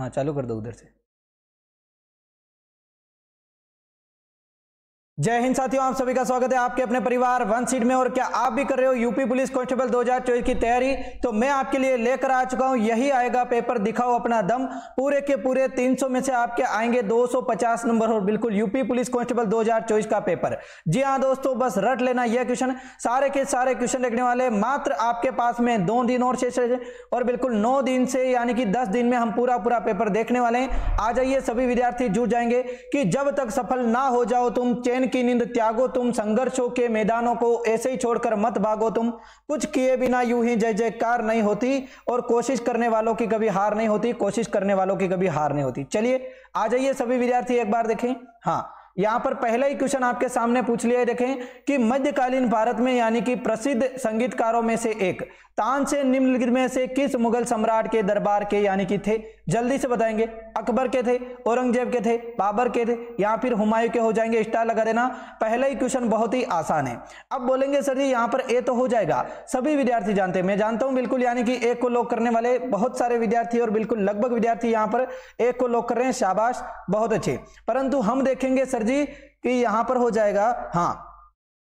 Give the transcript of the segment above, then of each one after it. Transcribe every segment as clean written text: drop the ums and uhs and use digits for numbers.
हाँ चालू कर दो उधर से। जय हिंद साथियों, आप सभी का स्वागत है आपके अपने परिवार वन सीट में। और क्या आप भी कर रहे हो यूपी पुलिस कांस्टेबल 2024 की तैयारी? तो मैं आपके लिए लेकर आ चुका हूं, यही आएगा पेपर दिखाओ अपना दम। पूरे के पूरे 300 में से आपके आएंगे 250 नंबर और बिल्कुल यूपी पुलिस कांस्टेबल 2024 का पेपर। जी हाँ दोस्तों, बस रट लेना यह क्वेश्चन, सारे के सारे क्वेश्चन देखने वाले मात्र आपके पास में 2 दिन और शेष है और बिल्कुल 9 दिन से यानी कि 10 दिन में हम पूरा पूरा पेपर देखने वाले हैं। आ जाइए सभी विद्यार्थी, जुट जाएंगे कि जब तक सफल ना हो जाओ तुम, चैन की नींद त्यागो तुम, संघर्षों के मैदानों को ऐसे ही छोड़कर मत भागो तुम, कुछ किए बिना यूं ही जय जयकार नहीं होती और कोशिश करने वालों की कभी हार नहीं होती, कोशिश करने वालों की कभी हार नहीं होती। चलिए आ जाइए सभी विद्यार्थी, एक बार देखें। हाँ, यहां पर पहला ही क्वेश्चन आपके सामने पूछ लिया है, देखें कि मध्यकालीन भारत में यानी कि प्रसिद्ध संगीतकारों में से एक तानसेन निम्नलिखित में से किस मुगल सम्राट के दरबार के यानी कि थे? जल्दी से बताएंगे। अकबर के थे, औरंगजेब के थे, बाबर के थे या फिर हुमायूं के हो जाएंगे? स्टार लगा देना। पहला ही क्वेश्चन बहुत ही आसान है। अब बोलेंगे सर जी यहाँ पर ए तो हो जाएगा, सभी विद्यार्थी जानते हैं, मैं जानता हूँ बिल्कुल, यानी कि एक को लॉक करने वाले बहुत सारे विद्यार्थी और बिल्कुल लगभग विद्यार्थी यहाँ पर एक को लॉक कर रहे हैं, शाबाश बहुत अच्छे। परंतु हम देखेंगे सर जी कि यहां पर हो जाएगा, हां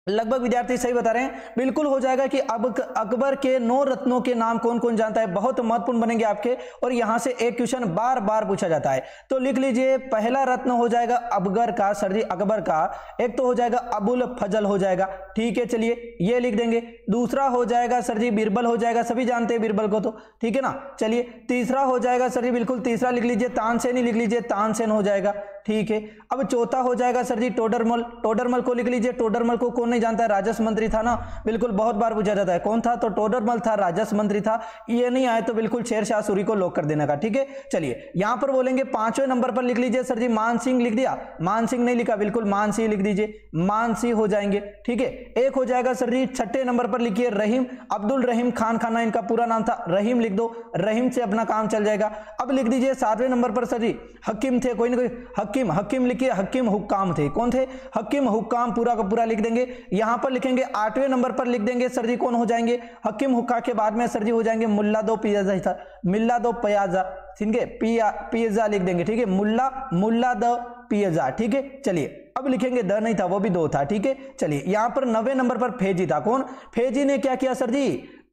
लगभग विद्यार्थी सही बता रहे हैं, बिल्कुल हो जाएगा कि अब अकबर के 9 रत्नों के नाम कौन कौन जानता है? बहुत महत्वपूर्ण बनेंगे आपके और यहां से एक क्वेश्चन बार बार पूछा जाता है, तो लिख लीजिए। पहला रत्न हो जाएगा अकबर का, सर जी अकबर का, एक तो हो जाएगा अबुल फजल हो जाएगा, ठीक है चलिए ये लिख देंगे। दूसरा हो जाएगा सर जी बीरबल हो जाएगा, सभी जानते हैं बीरबल को तो, ठीक है ना, चलिए। तीसरा हो जाएगा सर जी, बिल्कुल तीसरा लिख लीजिए, तानसेन ही लिख लीजिए, तानसेन हो जाएगा, ठीक है। अब चौथा हो जाएगा सर जी टोडरमल, टोडरमल को लिख लीजिए। टोडरमल को कौन नहीं जानता है? राजस्व मंत्री था ना, बिल्कुल बहुत बार पूछा जाता है कौन था, तो टोडरमल था, राजस्व मंत्री था। ये नहीं आए तो बिल्कुल शेरशाह सूरी को लॉक कर देने का, ठीक है। चलिए यहां पर बोलेंगे पांचवें नंबर पर लिख लीजिए सर जी मानसिंह, लिख दिया, मानसिंह नहीं लिखा, बिल्कुल मानसिंह लिख दीजिए, मानसिंह हो जाएंगे, ठीक है। एक हो जाएगा सर जी छठे नंबर पर लिखिए रहीम, अब्दुल रहीम खान खाना इनका पूरा नाम था, रहीम लिख दो, रहीम से अपना काम चल जाएगा। अब लिख दीजिए 7वें नंबर पर सर जी हकीम थे, कोई ना कोई हकीम, हकीम लिखिए, हकीम हुक्काम थे, कौन थे? हकीम हुक्काम, पूरा का पूरा लिख देंगे। यहां पर लिखेंगे 8वें नंबर पर लिख देंगे सर जी कौन हो जाएंगे? हकीम हुक्का के बाद में सर जी हो जाएंगे मुल्ला दो पियाजा, था मिल्ला दो पियाजा, ठीक है, पियाजा लिख देंगे, ठीक है, मुल्ला, मुल्ला दो पियाजा, ठीक है। चलिए अब लिखेंगे द नहीं था, वो भी दो था, ठीक है। चलिए यहां पर 9वें नंबर पर फैजी था, कौन? फैजी ने क्या किया सर जी?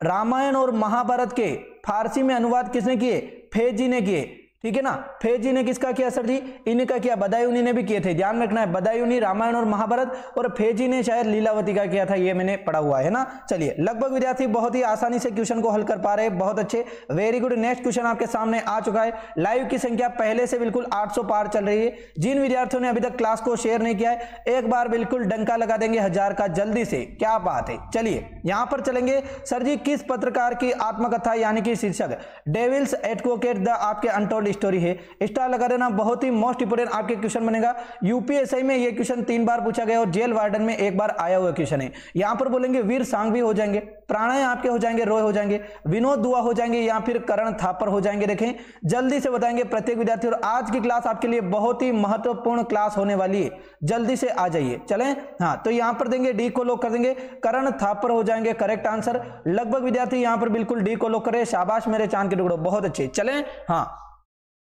रामायण और महाभारत के फारसी में अनुवाद किसने किए? फैजी ने किए, ठीक है ना। फैजी ने किसका किया सर जी? इनका किया, बदायूनी ने भी किए थे, ध्यान रखना है, बदायूनी रामायण और महाभारत, और फैजी ने शायद लीलावती का किया था, ये मैंने पढ़ा हुआ है ना। चलिए लगभग विद्यार्थी बहुत ही आसानी से क्वेश्चन को हल कर पा रहे हैं, बहुत अच्छे, वेरी गुड। नेक्स्ट क्वेश्चन आपके सामने आ चुका है। लाइव की संख्या पहले से बिल्कुल 800 पार चल रही है। जिन विद्यार्थियों ने अभी तक क्लास को शेयर नहीं किया है, एक बार बिल्कुल डंका लगा देंगे 1000 का, जल्दी से, क्या बात है। चलिए यहां पर चलेंगे सर जी, किस पत्रकार की आत्मकथा यानी कि शीर्षक डेविल्स एडवोकेट द आपके अनटोल्ड स्टोरी है? स्टार लगा देना, बहुत ही मोस्ट इंपोर्टेंट आपके क्वेश्चन बनेगा। यूपीएसआई में ये क्वेश्चन 3 बार पूछा गया और जेल वार्डन में 1 बार आया हुआ क्वेश्चन है। यहां पर बोलेंगे वीर सांघवी हो जाएंगे, प्राणय आपके हो जाएंगे, रॉय हो जाएंगे, विनोद दुआ हो जाएंगे या फिर करण थापर हो जाएंगे। देखें जल्दी से बताएंगे प्रत्येक विद्यार्थी, और आज की क्लास आपके लिए बहुत ही महत्वपूर्ण क्लास होने वाली है, जल्दी से आ जाइए। चलें, हाँ तो यहां पर देंगे डी को लॉक कर देंगे, करण थापर हो जाएंगे करेक्ट आंसर। लगभग विद्यार्थी यहां पर बिल्कुल डी को लॉक करे, शाबाश मेरे चांद के टुकड़ो, बहुत अच्छे। चलें, हाँ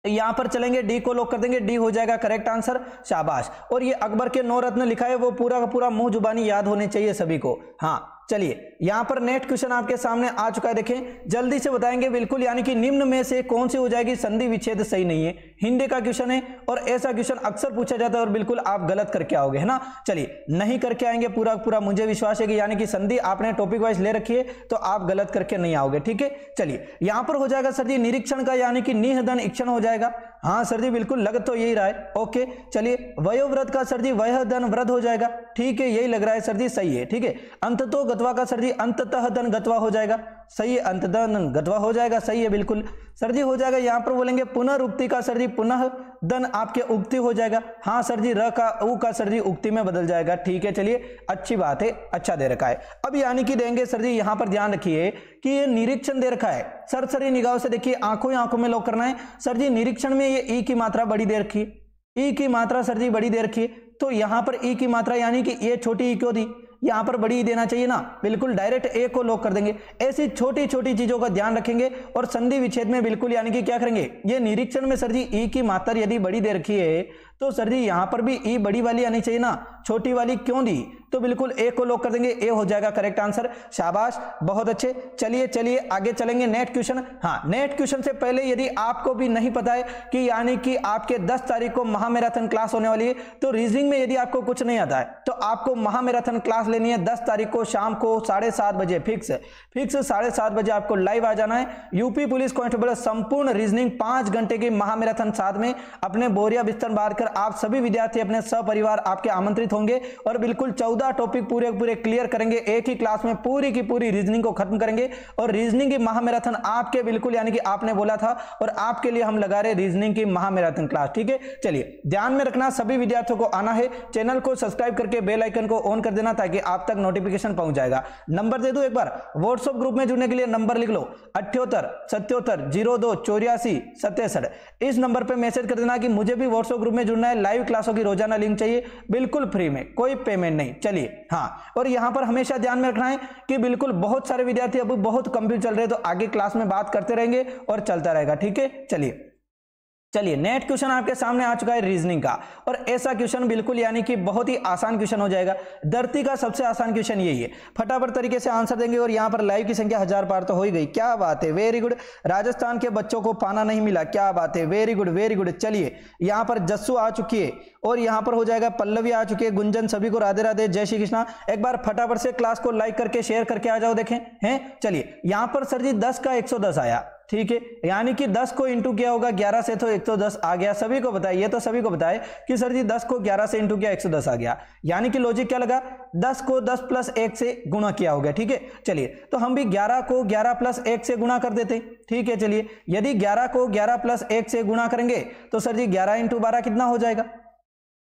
यहां पर चलेंगे डी को लॉक कर देंगे, डी हो जाएगा करेक्ट आंसर, शाबाश। और ये अकबर के 9 रत्न लिखा है, वो पूरा का पूरा मुंह जुबानी याद होने चाहिए सभी को। हाँ चलिए यहां पर नेक्स्ट क्वेश्चन आपके सामने आ चुका है, देखें जल्दी से बताएंगे बिल्कुल, यानी कि निम्न में से कौन सी हो जाएगी संधि विच्छेद सही नहीं है? हिंदी का क्वेश्चन है और ऐसा क्वेश्चन अक्सर पूछा जाता है और बिल्कुल आप गलत करके आओगे, है ना। चलिए नहीं करके आएंगे पूरा पूरा, मुझे विश्वास है कि यानी कि संधि आपने टॉपिक वाइज ले रखी है तो आप गलत करके नहीं आओगे, ठीक है। चलिए यहां पर हो जाएगा सर जी निरीक्षण का यानी कि निहधन इक्षण हो जाएगा, हाँ सर जी बिल्कुल लग तो यही रहा है, ओके। चलिए वयोव्रत का सर जी वयधन व्रत हो जाएगा, ठीक है यही लग रहा है सर जी, सही है, ठीक है। अंततो गत्वा का सर जी अंततः धन गत्वा हो जाएगा, सही है, अंतधन गत्वा हो जाएगा, सही है बिल्कुल सर जी हो जाएगा। यहाँ पर बोलेंगे पुनरुक्ति का सर जी पुनः धन आपके उक्ति हो जाएगा, हाँ सर जी र का उ का सर जी उक्ति में बदल जाएगा, ठीक है चलिए अच्छी बात है, अच्छा दे रखा है। अब यानी कि देंगे सर जी, यहाँ पर ध्यान रखिए कि ये निरीक्षण दे रखा है, सरसरी निगाहों से देखिए, आंखों ही आंखों में लॉक करना है सर जी। निरीक्षण में ये ई की मात्रा बड़ी दे रखी है, ई की मात्रा सर जी बड़ी दे रखी है, तो यहाँ पर ई की मात्रा यानी कि ये छोटी ई क्यों दी? यहां पर बड़ी देना चाहिए ना, बिल्कुल डायरेक्ट ए को लॉक कर देंगे। ऐसी छोटी छोटी चीजों का ध्यान रखेंगे और संधि विच्छेद में बिल्कुल यानी कि क्या करेंगे, ये निरीक्षण में सर जी ई की मात्रा यदि बड़ी दे रखी है तो सर जी यहां पर भी ई बड़ी वाली आनी चाहिए ना, छोटी वाली क्यों दी, तो बिल्कुल ए को लॉक कर देंगे, ए हो जाएगा करेक्ट आंसर। शाबाश, बहुत अच्छे। चलिए चलिए आगे चलेंगे नेट क्वेश्चन। हाँ, नेट क्वेश्चन से पहले यदि आपको भी नहीं पता है कि यानी कि आपके 10 तारीख को महामैराथन क्लास होने वाली है, तो रीजनिंग में यदि आपको कुछ नहीं आता है तो आपको महामैराथन क्लास लेनी है 10 तारीख को शाम को 7:30 बजे फिक्स 7:30 बजे आपको लाइव आ जाना है। यूपी पुलिस कांस्टेबल संपूर्ण रीजनिंग 5 घंटे की महामैराथन साथ में अपने बोरिया बिस्तर बांध कर आप सभी विद्यार्थी अपने सपरिवार आपके आमंत्रित होंगे और बिल्कुल 14 टॉपिक पूरे पूरे क्लियर करेंगे। एक ही क्लास में पूरी की पूरी रीजनिंग को खत्म करेंगे और रीजनिंग की महामैराथन आपके बिल्कुल यानी कि आपने बोला था और आपके लिए हम लगा रहे रीजनिंग की महामैराथन क्लास, ठीक है। चलिए ध्यान में रखना, सभी विद्यार्थियों को आना है। चैनल को सब्सक्राइब करके बेल आइकन को ऑन कर देना ताकि आप तक नोटिफिकेशन पहुंच जाएगा। नंबर दे दूं एक बार, व्हाट्सएप ग्रुप में जुड़ने के लिए नंबर लिख लो 78 77 02 84 67। इस नंबर पर मैसेज कर देना कि मुझे भी व्हाट्सएप ग्रुप में जुड़ना है, लाइव क्लासों की रोजाना लिंक चाहिए, बिल्कुल फ्री में, कोई पेमेंट नहीं। चलिए हाँ, और यहां पर हमेशा ध्यान में रखना है कि बिल्कुल बहुत सारे विद्यार्थी अभी बहुत कंफ्यूज चल रहे हैं, तो आगे क्लास में बात करते रहेंगे और चलता रहेगा, ठीक है। चलिए चलिए नेट क्वेश्चन आपके सामने आ चुका है रीजनिंग का, और ऐसा क्वेश्चन बिल्कुल यानी कि बहुत ही आसान क्वेश्चन हो जाएगा। धरती का सबसे आसान क्वेश्चन यही है, फटाफट तरीके से आंसर देंगे। और यहाँ पर लाइव की संख्या 1000 पार तो हो ही गई, क्या बात है, वेरी गुड। राजस्थान के बच्चों को पाना नहीं मिला, क्या बात है, वेरी गुड वेरी गुड। चलिए यहाँ पर जस्सू आ चुकी है और यहाँ पर हो जाएगा पल्लवी आ चुकी है, गुंजन, सभी को राधे राधे, जय श्री कृष्णा। एक बार फटाफट से क्लास को लाइक करके शेयर करके आ जाओ, देखें हैं। चलिए यहाँ पर सर जी 10 का 110 आया, ठीक है, यानी कि 10 को इंटू किया होगा 11 से तो 110 आ गया। सभी को बताए, ये तो सभी को बताए कि सर जी 10 को 11 से इंटू किया 110 आ गया, यानी कि लॉजिक क्या लगा, 10 को 10 प्लस 1 से गुणा किया होगा, ठीक है। चलिए तो हम भी 11 को 11 प्लस 1 से गुणा कर देते, ठीक है। चलिए यदि 11 को 11 प्लस 1 से गुणा करेंगे तो सर जी 11 इंटू 12 कितना हो जाएगा,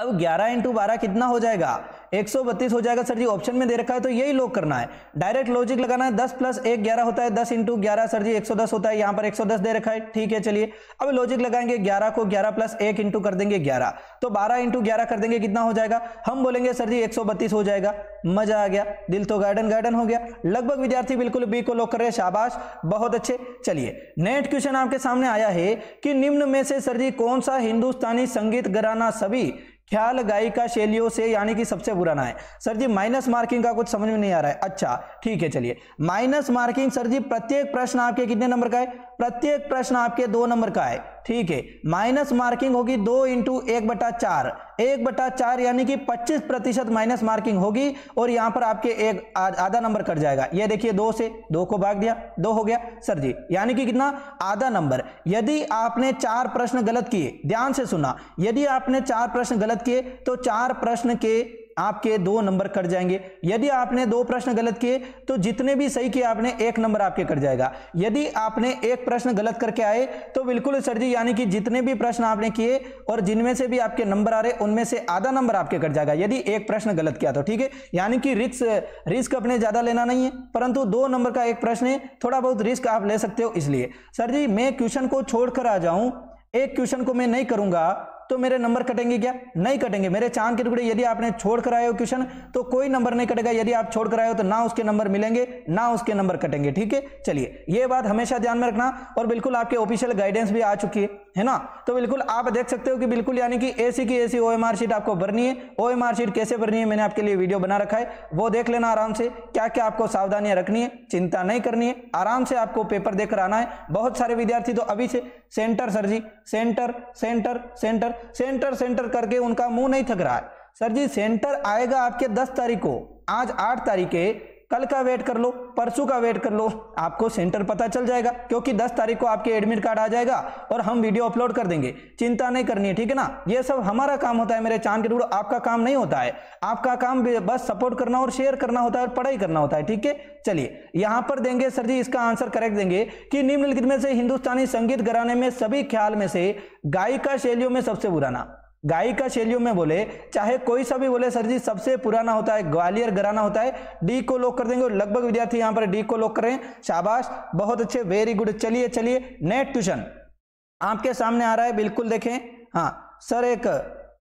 अब 11 इंटू 12 कितना हो जाएगा, 132 हो जाएगा। सर जी ऑप्शन में दे रखा है तो यही लॉक करना है, डायरेक्ट लॉजिक लगाना है। 10 प्लस 1 11 होता है, 10 इंटू 11 सर जी 110 होता है, यहाँ पर 110 दे रखा है, ठीक है। चलिए अब लॉजिक लगाएंगे, 11 को 11 प्लस 1 इंटू कर देंगे 11 तो 12 इंटू 11 कर देंगे कितना हो जाएगा, हम बोलेंगे सर जी 132 हो जाएगा। मजा आ गया, दिल तो गार्डन गार्डन हो गया। लगभग विद्यार्थी बिल्कुल बी को लॉक कर रहे हैं, शाबाश, बहुत अच्छे। चलिए नेक्स्ट क्वेश्चन आपके सामने आया है कि निम्न में से सर जी कौन सा हिंदुस्तानी संगीत घराना सभी ख्याल गायिका शैलियों से यानी कि सबसे पुराना है। सर जी माइनस मार्किंग का कुछ समझ में नहीं आ रहा है, अच्छा ठीक है। चलिए माइनस मार्किंग सर जी प्रत्येक प्रश्न आपके कितने नंबर का है, प्रत्येक प्रश्न आपके 2 नंबर का है, ठीक है। माइनस मार्किंग होगी 2 इंटू 1/4, 1/4 यानी कि 25% माइनस मार्किंग होगी और यहाँ पर आपके एक आधा नंबर कट जाएगा। ये देखिए 2 से 2 को भाग दिया, 2 हो गया सर जी, यानी कि कितना, आधा नंबर। यदि आपने 4 प्रश्न गलत किए, ध्यान से सुना, यदि आपने 4 प्रश्न गलत किए तो 4 प्रश्न के आपके 2 नंबर कट जाएंगे। यदि आपने 2 प्रश्न गलत किए तो जितने भी सही किए आपने 1 नंबर आपके कट जाएगा। यदि आपने 1 प्रश्न गलत करके आए तो बिल्कुल सर जी यानी कि जितने भी प्रश्न आपने किए और जिनमें से भी आपके नंबर आ रहे उनमें से आधा नंबर आपके कट जाएगा, यदि 1 प्रश्न गलत किया तो, ठीक है। यानी कि रिस्क अपने ज्यादा लेना नहीं है, परंतु 2 नंबर का 1 प्रश्न है, थोड़ा बहुत रिस्क आप ले सकते हो। इसलिए सर जी मैं क्वेश्चन को छोड़कर आ जाऊं, एक क्वेश्चन को मैं नहीं करूंगा तो मेरे नंबर कटेंगे क्या, नहीं कटेंगे मेरे चांद के टुकड़े। यदि आपने छोड़ कर आए हो क्वेश्चन तो कोई नंबर नहीं कटेगा, यदि आप छोड़ कर आए हो तो ना उसके नंबर मिलेंगे ना उसके नंबर कटेंगे, ठीक है। चलिए ये बात हमेशा ध्यान में रखना, और बिल्कुल आपके ऑफिशियल गाइडेंस भी आ चुकी है ना, तो बिल्कुल आप देख सकते हो कि बिल्कुल यानी कि ऐसी की ऐसी OMR शीट आपको भरनी है। OMR शीट कैसे भरनी है मैंने आपके लिए वीडियो बना रखा है, वो देख लेना आराम से, क्या क्या आपको सावधानियां रखनी है, चिंता नहीं करनी है, आराम से आपको पेपर देकर आना है। बहुत सारे विद्यार्थी तो अभी से centre sir ji centre centre centre centre centre करके उनका मुंह नहीं थक रहा है। सर जी सेंटर आएगा आपके 10 तारीख को, आज 8 तारीख है, कल का वेट कर लो, परसों का वेट कर लो, आपको सेंटर पता चल जाएगा, क्योंकि 10 तारीख को आपके एडमिट कार्ड आ जाएगा और हम वीडियो अपलोड कर देंगे, चिंता नहीं करनी है, ठीक है ना। ये सब हमारा काम होता है मेरे चांद के टुकड़े, आपका काम नहीं होता है, आपका काम बस सपोर्ट करना और शेयर करना होता है और पढ़ाई करना होता है, ठीक है। चलिए यहां पर देंगे सर जी इसका आंसर करेक्ट देंगे कि निम्नलिखित में से हिंदुस्तानी संगीत घराने में सभी ख्याल में से गायिका शैलियों में सबसे पुराना, गायिका शैलियों में बोले चाहे कोई सा भी बोले सर जी सबसे पुराना होता है ग्वालियर घराना होता है। डी को लॉक कर देंगे, और लगभग विद्यार्थी यहां पर डी को लॉक कर रहे हैं, शाबाश, बहुत अच्छे, वेरी गुड। चलिए चलिए नेक्स्ट क्वेश्चन आपके सामने आ रहा है, बिल्कुल देखें। हाँ सर, एक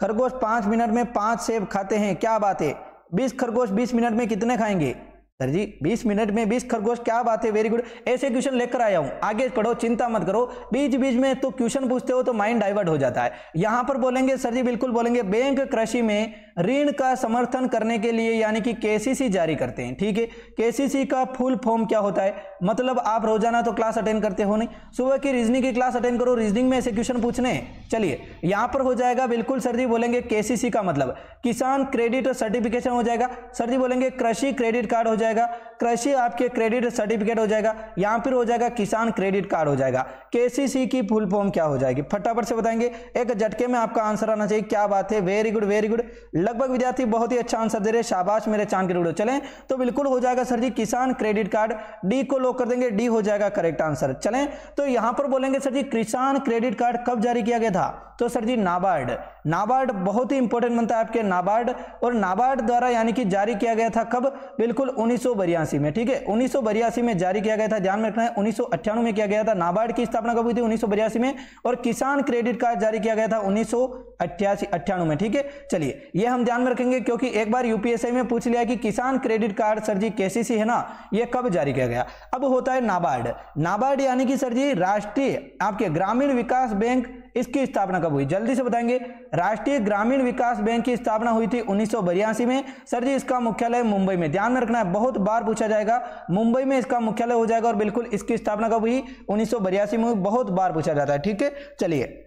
खरगोश 5 मिनट में 5 सेब खाते हैं, क्या बात है, 20 खरगोश 20 मिनट में कितने खाएंगे? सर जी 20 मिनट में 20 खरगोश, क्या बात है, वेरी गुड। ऐसे क्वेश्चन लेकर आया हूं, आगे पढ़ो, चिंता मत करो। बीच बीच में तो क्वेश्चन पूछते हो तो माइंड डाइवर्ट हो जाता है। यहां पर बोलेंगे सर जी बिल्कुल बोलेंगे, बैंक कृषि में ऋण का समर्थन करने के लिए यानी कि केसीसी जारी करते हैं। ठीक है, केसीसी का फुल फॉर्म क्या होता है? मतलब आप रोजाना तो क्लास अटेंड करते हो नहीं, सुबह की रीजनिंग की क्लास अटेंड करो, रीजनिंग में ऐसे क्वेश्चन पूछने। चलिए यहां पर हो जाएगा बिल्कुल सर जी बोलेंगे केसीसी का मतलब किसान क्रेडिट सर्टिफिकेशन हो जाएगा। सर जी बोलेंगे कृषि क्रेडिट कार्ड हो जाएगा, कृषि आपके क्रेडिट सर्टिफिकेट हो जाएगा, यहां पर हो जाएगा किसान क्रेडिट कार्ड हो जाएगा। केसीसी की फुल फॉर्म क्या हो जाएगी? फटाफट से बताएंगे, एक झटके में आपका आंसर आना चाहिए। क्या बात है, वेरी गुड वेरी गुड, लगभग विद्यार्थी बहुत ही अच्छा आंसर दे रहे, शाबाश मेरे चांद के टुकड़े। चलें तो बिल्कुल हो जाएगा सर जी किसान क्रेडिट कार्ड, डी को लॉक कर देंगे, डी हो जाएगा करेक्ट आंसर। चलें तो यहां पर बोलेंगे सर जी किसान क्रेडिट कार्ड कब जारी किया गया था? तो सर जी नाबार्ड, नाबार्ड बहुत ही इंपॉर्टेंट बनता है आपके, नाबार्ड और नाबार्ड द्वारा यानी कि जारी किया गया था कब? बिल्कुल 1982 में। ठीक है, 1982 में जारी किया गया था, ध्यान में रखना है। 1998 में किया गया था, नाबार्ड की स्थापना कब हुई थी? 1982 में, और किसान क्रेडिट कार्ड जारी किया गया था 1998 में। ठीक है, चलिए ये हम ध्यान में रखेंगे क्योंकि एक बार यूपीएससी में पूछ लिया कि किसान credit card sir ji KCC है ना, ये कब जारी किया गया। अब होता है नाबार्ड, नाबार्ड यानी कि सर जी राष्ट्रीय आपके ग्रामीण विकास बैंक, इसकी स्थापना कब हुई? जल्दी से बताएंगे, राष्ट्रीय ग्रामीण विकास बैंक की स्थापना हुई थी 1982 में। सर जी इसका मुख्यालय मुंबई में, ध्यान में रखना है, बहुत बार पूछा जाएगा, मुंबई में इसका मुख्यालय हो जाएगा। और बिल्कुल इसकी स्थापना कब हुई? 1982 में, बहुत बार पूछा जाता है। ठीक है, चलिए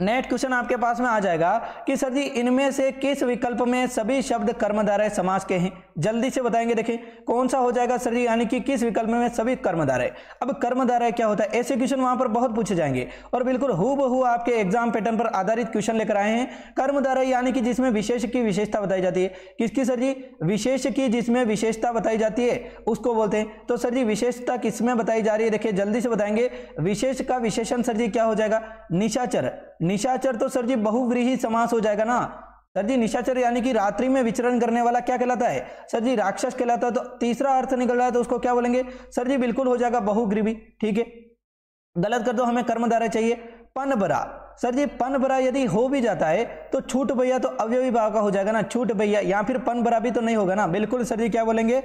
नेक्स्ट क्वेश्चन आपके पास में आ जाएगा कि सर जी इनमें से किस विकल्प में सभी शब्द कर्मधारय समास के हैं? जल्दी से बताएंगे, देखें कौन सा हो जाएगा सर जी, यानी कि किस विकल्प में सभी कर्मधारय। अब कर्मधारय क्या होता है? ऐसे क्वेश्चन वहां पर बहुत पूछे जाएंगे और बिल्कुल हूबहू आपके एग्जाम पैटर्न पर आधारित क्वेश्चन लेकर आए हैं। कर्मधारय यानी कि जिसमें विशेष की विशेषता बताई जाती है, किसकी सर जी? विशेष की जिसमें विशेषता बताई जाती है उसको बोलते हैं। तो सर जी विशेषता किसमें बताई जा रही है? देखिए जल्दी से बताएंगे, विशेष का विशेषण सर जी क्या हो जाएगा? निशाचर, निशाचर तो सर जी बहुव्रीहि समास हो जाएगा ना। सर जी निशाचर यानी कि रात्रि में विचरण करने वाला क्या कहलाता है? सर जी राक्षस कहलाता है। तो तीसरा अर्थ निकल रहा है तो उसको क्या बोलेंगे? सर जी बिल्कुल हो जाएगा बहुग्रीवी। ठीक है, गलत कर दो, हमें कर्मधारय चाहिए। पनबरा, सर जी पनबरा यदि हो भी जाता है तो छूट भैया तो अवयवी भाव का हो जाएगा ना, छूट भैया, या फिर पनबरा भी तो नहीं होगा ना। बिल्कुल सर जी क्या बोलेंगे?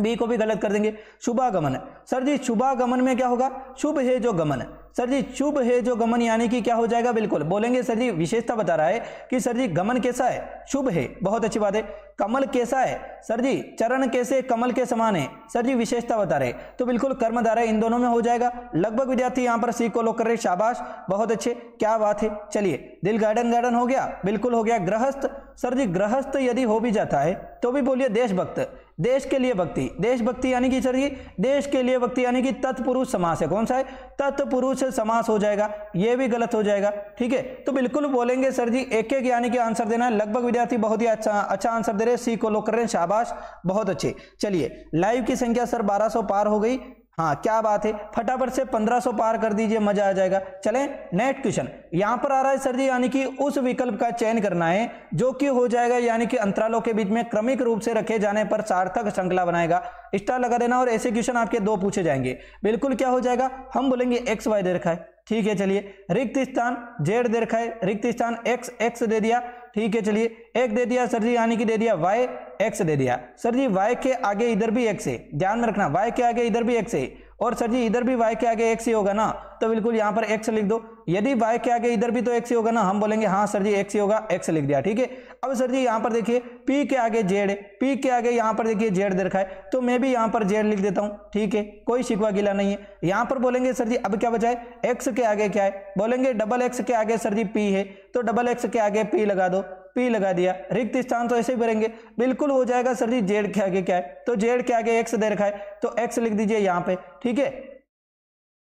बी को भी गलत कर देंगे। शुभागमन, सर जी शुभागमन में क्या होगा? शुभ है जो गमन, सर जी शुभ है जो गमन यानी कि क्या हो जाएगा? बिल्कुल बोलेंगे सर जी विशेषता बता रहा है कि सर जी गमन कैसा है? शुभ है, बहुत अच्छी बात है। कमल कैसा है? सर जी चरण कैसे कमल के समान है, सर जी विशेषता बता रहे, तो बिल्कुल कर्मधारय इन दोनों में हो जाएगा। लगभग विद्यार्थी यहाँ पर सी को लोग कर रहे, शाबाश बहुत अच्छे, क्या बात है। चलिए दिल गार्डन गार्डन हो गया, बिल्कुल हो गया। गृहस्थ, सर जी गृहस्थ यदि हो भी जाता है तो भी बोलिए देशभक्त, देश के लिए भक्ति, देशभक्ति यानी कि सर जी देश के लिए भक्ति यानी कि तत्पुरुष समास है। कौन सा है? तत्पुरुष समास हो जाएगा, ये भी गलत हो जाएगा। ठीक है, तो बिल्कुल बोलेंगे सर जी एक एक यानी कि आंसर देना है। लगभग विद्यार्थी बहुत ही अच्छा आंसर दे रहे, सी को लोग कर रहे हैं, शाबाश बहुत अच्छे। चलिए लाइव की संख्या सर 1200 पार हो गई, हाँ क्या बात है, फटाफट से 1500 पार कर दीजिए, मजा आ जाएगा। चलें नेक्स्ट क्वेश्चन यहां पर आ रहा है सर जी, यानी कि उस विकल्प का चयन करना है जो कि हो जाएगा यानी कि अंतरालों के बीच में क्रमिक रूप से रखे जाने पर सार्थक श्रृंखला बनाएगा। स्टार लगा देना, और ऐसे क्वेश्चन आपके दो पूछे जाएंगे। बिल्कुल क्या हो जाएगा? हम बोलेंगे एक्स वाई दे रखा है। ठीक है, चलिए रिक्त स्थान जेड दे रखा है, रिक्त स्थान एक्स, एक्स दे दिया। ठीक है, चलिए एक दे दिया सर जी यानी कि दे दिया वाई, एक्स दे दिया। सर जी वाई के आगे इधर भी एक्स है, ध्यान में रखना, वाई के आगे इधर भी एक्स है, और सर जी इधर भी वाई के आगे एक्स ही होगा ना, तो बिल्कुल यहाँ पर एक्स लिख दो। यदि वाई के आगे इधर भी तो एक्स ही होगा ना, हम बोलेंगे हाँ सर जी एक्स ही होगा, एक्स लिख दिया। ठीक है, अब सर जी यहाँ पर देखिए पी के आगे जेड, पी के आगे यहाँ पर देखिए जेड दे रखा है, तो मैं भी यहाँ पर जेड लिख देता हूँ। ठीक है, कोई शिकवा गिला नहीं है। यहाँ पर बोलेंगे सर जी अब क्या बचा है? एक्स के आगे क्या है? बोलेंगे डबल एक्स के आगे सर जी पी है, तो डबल एक्स के आगे पी लगा दो, पी लगा दिया। रिक्त स्थान तो ऐसे ही भरेंगे, बिल्कुल हो जाएगा सर जी जेड के आगे क्या है? तो जेड के आगे एक्स दे रखा है, तो एक्स लिख दीजिए यहाँ पे। ठीक है,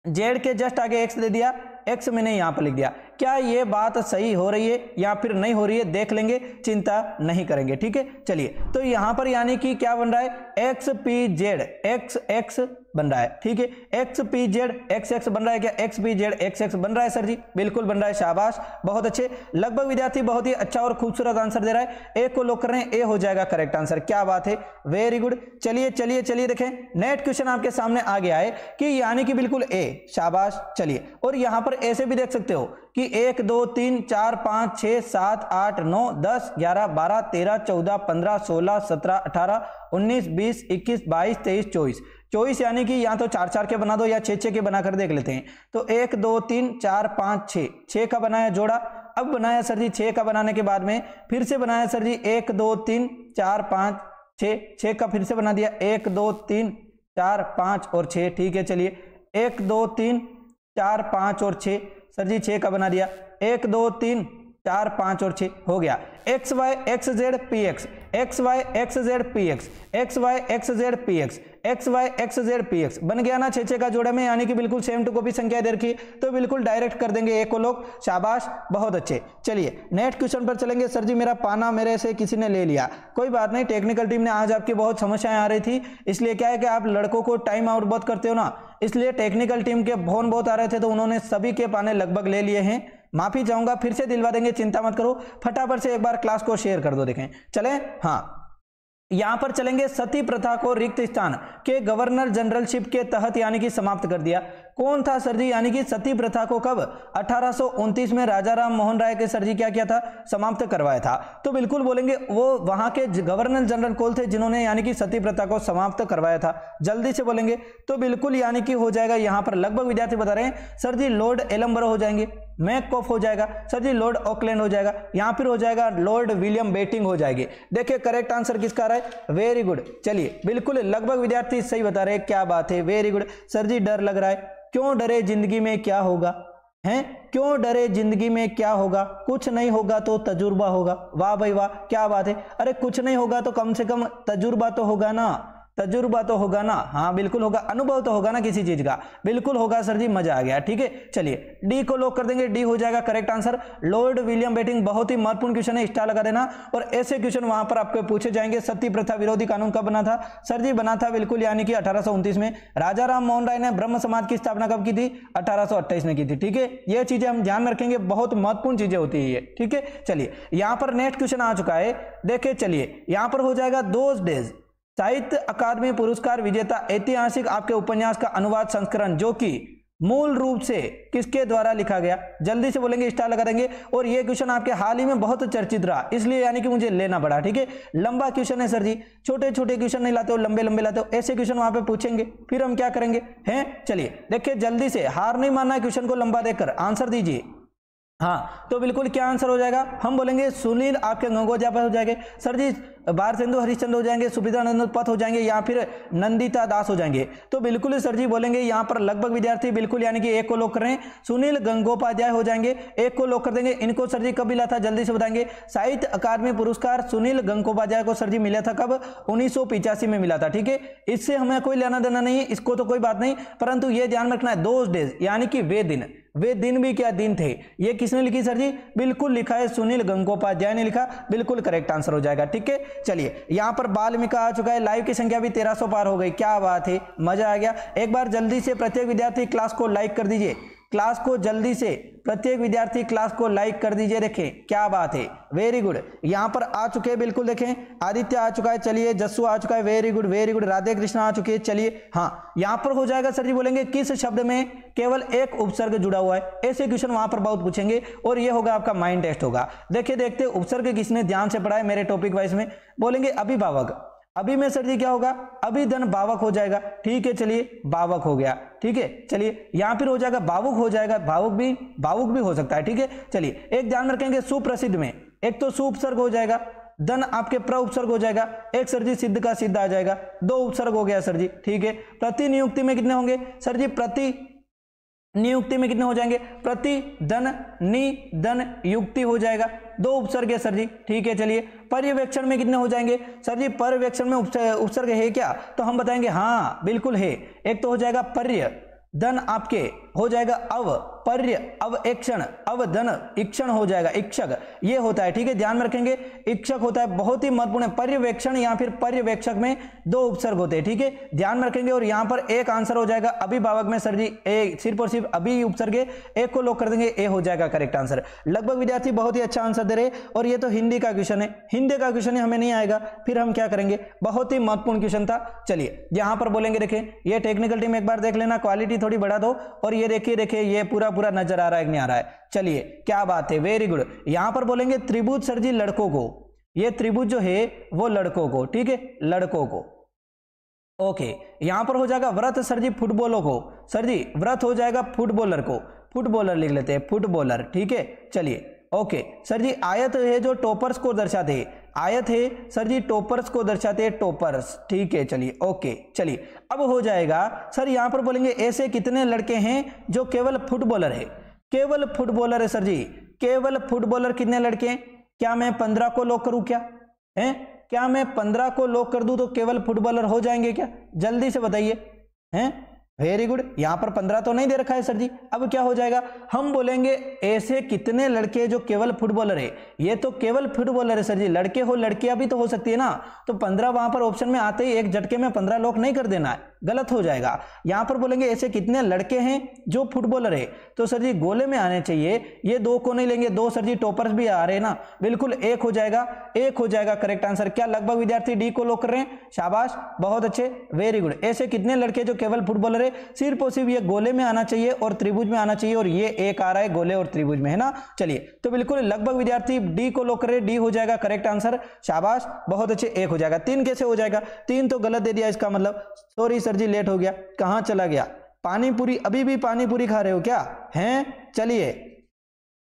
जेड के जस्ट आगे एक्स दे दिया, एक्स मैंने यहाँ पर लिख दिया। क्या ये बात सही हो रही है या फिर नहीं हो रही है? देख लेंगे, चिंता नहीं करेंगे। ठीक है, चलिए तो यहाँ पर यानी कि क्या बन रहा है? X P Z, X X बन रहा है, ठीक है। X P Z X X बन रहा है क्या? X P Z X X बन रहा है सर जी, बिल्कुल बन रहा है, शाबाश, बहुत अच्छे। लगभग विद्यार्थी बहुत ही अच्छा और खूबसूरत आंसर दे रहा है। ए को लोग कर रहे हैं, ए हो जाएगा करेक्ट आंसर, क्या बात है, वेरी गुड। चलिए चलिए चलिए देखें, नेक्स्ट क्वेश्चन आपके सामने आ गया है कि यानी कि बिल्कुल ए, शाबाश। चलिए, और यहां पर ऐसे भी देख सकते हो कि 1 2 3 4 5 6 7 8 9 10 11 12 13 14 15 16 17 18 19 20 21 22 23 24 24 यानी कि या तो 4-4 के बना दो या 6-6 के बनाकर देख लेते हैं। तो 1 2 3 4 5 6 का बनाया जोड़ा। अब बनाया सर जी 6 का बनाने के बाद में फिर से बनाया सर जी 1 2 3 4 5 6 का फिर से बना दिया 1 2 3 4 5 और 6, ठीक है। चलिए 1 2 3 4 5 और 6 सर जी 6 का बना दिया 1 2 3 4 5 और 6 हो गया। X Y X Z P X, X Y X Z P X, X Y X Z P X, X Y X Z P X बन गया ना 6-6 का जोड़ा में, यानी कि बिल्कुल सेम टू कॉपी संख्या दे रखी, तो बिल्कुल डायरेक्ट कर देंगे ए को लोग, शाबाश, बहुत अच्छे। चलिए नेक्स्ट क्वेश्चन पर चलेंगे। सर जी मेरा पाना मेरे से किसी ने ले लिया, कोई बात नहीं, टेक्निकल टीम ने आज आपकी बहुत समस्याएं आ रही थी, इसलिए क्या है कि आप लड़कों को टाइम आउट बहुत करते हो ना, इसलिए टेक्निकल टीम के फोन बहुत आ रहे थे, तो उन्होंने सभी के पाने लगभग ले लिए हैं। माफी चाहूंगा, फिर से दिलवा देंगे, चिंता मत करो, फटाफट से एक बार क्लास को शेयर कर दो। देखें चले, हाँ यहां पर चलेंगे। सती प्रथा को रिक्त स्थान के गवर्नर जनरलशिप के तहत यानी कि समाप्त कर दिया, कौन था सर जी? यानी कि सती प्रथा को कब 1829 में राजा राम मोहन राय के सर जी क्या किया था, समाप्त करवाया था। तो बिल्कुल बोलेंगे वो वहां के गवर्नर जनरल कौन थे जिन्होंने यानी कि सती प्रथा को समाप्त करवाया था, जल्दी से बोलेंगे। तो बिल्कुल यानी कि हो जाएगा यहां पर, लगभग विद्यार्थी बता रहे हैं सर जी लॉर्ड एलनबरो हो जाएंगे, मैककॉफ हो जाएगा सर जी, लॉर्ड ऑकलैंड हो जाएगा, यहां पर हो जाएगा लॉर्ड विलियम बेटिंग हो जाएगी। देखिए करेक्ट आंसर किसका आ रहा है, वेरी गुड। चलिए बिल्कुल लगभग विद्यार्थी सही बता रहे हैं, क्या बात है, वेरी गुड। सर जी डर लग रहा है, क्यों डरे जिंदगी में क्या होगा, हैं क्यों डरे जिंदगी में क्या होगा, कुछ नहीं होगा तो तजुर्बा होगा, वाह भाई वाह, क्या बात है। अरे कुछ नहीं होगा तो कम से कम तजुर्बा तो होगा ना, तजुर्बा तो होगा ना, हाँ बिल्कुल होगा, अनुभव तो होगा ना किसी चीज का, बिल्कुल होगा सर जी, मजा आ गया, ठीक है। चलिए डी को लॉक कर देंगे, डी हो जाएगा correct answer, Lord William Bentinck. बहुत ही महत्वपूर्ण क्वेश्चन है, स्टार लगा देना, और ऐसे क्वेश्चन वहां पर आपको पूछे जाएंगे। सती प्रथा विरोधी कानून कब बना था सर जी? बना था बिल्कुल यानी कि 1829 में। राजा राम मोहन राय ने ब्रह्म समाज की स्थापना कब की थी? 1828 में की थी, ठीक है। ये चीजें हम ध्यान में रखेंगे, बहुत महत्वपूर्ण चीजें होती है ये, ठीक है। चलिए यहाँ पर नेक्स्ट क्वेश्चन आ चुका है, देखिए। चलिए यहाँ पर हो जाएगा दोज डेज साहित्य अकादमी पुरस्कार विजेता ऐतिहासिक आपके उपन्यास का अनुवाद संस्करण जो कि मूल रूप से किसके द्वारा लिखा गया, जल्दी से बोलेंगे, स्टार लगा देंगे। और ये क्वेश्चन आपके हाल ही में बहुत चर्चित रहा, इसलिए यानी कि मुझे लेना पड़ा, ठीक है। लंबा क्वेश्चन है सर जी, छोटे छोटे क्वेश्चन नहीं लाते हो, लंबे लंबे लाते हो, ऐसे क्वेश्चन वहां पे पूछेंगे, फिर हम क्या करेंगे हैं। चलिए देखिए जल्दी से, हार नहीं मानना है, क्वेश्चन को लंबा देखकर आंसर दीजिए। हाँ तो बिल्कुल क्या आंसर हो जाएगा, हम बोलेंगे सुनील आपके गंगोजा पर हो जाएंगे सर जी, भारतेंदु हरिश्चंद्र हो जाएंगे, सुप्रीता नंदोपाध्याय हो जाएंगे, या फिर नंदिता दास हो जाएंगे। तो बिल्कुल सर जी बोलेंगे यहाँ पर लगभग विद्यार्थी बिल्कुल यानी कि एक को लॉक कर रहे हैं, सुनील गंगोपाध्याय हो जाएंगे, एक को लॉक कर देंगे। इनको सर जी कब मिला था, जल्दी से बताएंगे। साहित्य अकादमी पुरस्कार सुनील गंगोपाध्याय को सर जी मिला था कब? 1985 में मिला था, ठीक है। इससे हमें कोई लेना देना नहीं है, इसको तो कोई बात नहीं, परंतु ये ध्यान रखना है दोज डेज यानी कि वे दिन भी क्या दिन थे, ये किसने लिखी सर जी? बिल्कुल लिखा है सुनील गंगोपाध्याय ने लिखा, बिल्कुल करेक्ट आंसर हो जाएगा, ठीक है। चलिए यहाँ पर बाल्मीका आ चुका है, लाइव की संख्या भी 1300 पार हो गई, क्या बात है, मजा आ गया। एक बार जल्दी से प्रत्येक विद्यार्थी क्लास को लाइक कर दीजिए, क्लास को जल्दी से प्रत्येक विद्यार्थी क्लास को लाइक कर दीजिए, देखें क्या बात है, वेरी गुड। यहाँ पर आ चुके हैं बिल्कुल, देखें आदित्य आ चुका है, चलिए जस्सू आ चुका है, वेरी गुड, राधे कृष्णा आ चुकी है। चलिए हाँ यहाँ पर हो जाएगा सर जी, बोलेंगे किस शब्द में केवल एक उपसर्ग जुड़ा हुआ है, ऐसे क्वेश्चन वहां पर बहुत पूछेंगे, और ये होगा आपका माइंड टेस्ट होगा। देखिए देखते उपसर्ग किसने ध्यान से पढ़ा है मेरे टॉपिक वाइज में, बोलेंगे अभिभावक, अभी में सर जी क्या होगा? अभिधन भावक हो जाएगा, ठीक है। चलिए भावक हो गया, ठीक है। चलिए यहाँ पर हो जाएगा भावुक हो जाएगा, भावुक भी हो सकता है, ठीक है। चलिए एक ध्यान रखेंगे, सुप्रसिद्ध में एक तो सु उपसर्ग हो जाएगा, धन आपके प्र उपसर्ग हो जाएगा, एक सर जी सिद्ध का सिद्ध आ जाएगा, दो उपसर्ग हो गया सर जी, ठीक है। प्रतिनियुक्ति में कितने होंगे सर जी? प्रति नियुक्ति में कितने हो जाएंगे? प्रति धन नि धन युक्ति हो जाएगा, दो उपसर्ग है सर जी, ठीक है। चलिए पर्यवेक्षण में कितने हो जाएंगे सर जी? पर्यवेक्षण में उपसर्ग है क्या? तो हम बताएंगे हाँ बिल्कुल है, एक तो हो जाएगा पर्य धन आपके हो जाएगा अव अपर्य अवक्षण अवधन इक्षण हो जाएगा, इक्षक ये होता है, ठीक है ध्यान में रखेंगे, इक्षक होता है बहुत ही महत्वपूर्ण है। पर्यवेक्षण या फिर पर्यवेक्षक में दो उपसर्ग होते हैं, ठीक है ध्यान में रखेंगे। और यहाँ पर एक आंसर हो जाएगा अभिभावक में सर जी ए, सिर्फ और सिर्फ अभी उपसर्ग एक को लोग कर देंगे, ए हो जाएगा करेक्ट आंसर। लगभग विद्यार्थी बहुत ही अच्छा आंसर दे रहे। और ये तो हिंदी का क्वेश्चन है, हिंदी का क्वेश्चन हमें नहीं आएगा, फिर हम क्या करेंगे, बहुत ही महत्वपूर्ण क्वेश्चन था। चलिए यहां पर बोलेंगे, देखें ये टेक्निकल टीम एक बार देख लेना, क्वालिटी थोड़ी बढ़ा दो। और ये देखिए देखिए ये पूरा पूरा नजर आ रहा है कि नहीं आ रहा है, चलिए क्या बात है, वेरी गुड। यहां पर बोलेंगे त्रिभुज सर जी लड़कों को, ये त्रिभुज जो है वो लड़कों को, ठीक है लड़कों को, ओके। यहां पर हो जाएगा व्रत सर जी फुटबॉलों को, सर जी व्रत हो जाएगा फुटबॉलर को, फुटबॉलर लिख लेते हैं फुटबॉलर, ठीक है चलिए ओके। सर जी आयत है जो टॉपर्स को दर्शाते हैं, आयत है सर जी टॉपर्स को दर्शाते हैं, टॉपर्स ठीक है चलिए ओके। चलिए अब हो जाएगा सर यहां पर बोलेंगे ऐसे कितने लड़के हैं जो केवल फुटबॉलर है, केवल फुटबॉलर है सर जी, केवल फुटबॉलर कितने लड़के हैं, क्या मैं 15 को लॉक करूं क्या, हैं क्या मैं 15 को लॉक कर दूं तो केवल फुटबॉलर हो जाएंगे क्या, जल्दी से बताइए हैं। वेरी गुड, यहां पर 15 तो नहीं दे रखा है सर जी। अब क्या हो जाएगा, हम बोलेंगे ऐसे कितने लड़के जो केवल फुटबॉलर है, ये तो केवल फुटबॉलर है सर जी, लड़के हो लड़कियां भी तो हो सकती है ना, तो 15 वहां पर ऑप्शन में आते ही एक झटके में 15 लॉक नहीं कर देना है, गलत हो जाएगा। यहां पर बोलेंगे ऐसे कितने लड़के हैं जो फुटबॉलर है, तो सर जी गोले में आने चाहिए, ये दो को नहीं लेंगे, दो सर जी टॉपर्स भी आ रहे हैं ना, बिल्कुल एक हो जाएगा, एक हो जाएगा करेक्ट आंसर। क्या लगभग विद्यार्थी डी को लॉक कर रहे हैं, शाबाश बहुत अच्छे वेरी गुड। ऐसे कितने लड़के जो केवल फुटबॉलर, सिर्फ और सिर्फ ये गोले में आना चाहिए और त्रिभुज में आना चाहिए, और ये एक आ रहा है गोले और त्रिभुज में, है ना। चलिए तो बिल्कुल लगभग विद्यार्थी डी को लॉक कर रहे, डी हो जाएगा करेक्ट आंसर, शाबाश बहुत अच्छे एक हो जाएगा। तीन कैसे हो जाएगा, तीन तो गलत दे दिया, इसका मतलब सॉरी सर जी लेट हो गया, कहां चला गया, पानीपुरी अभी भी पानीपुरी खा रहे हो क्या हैं। चलिए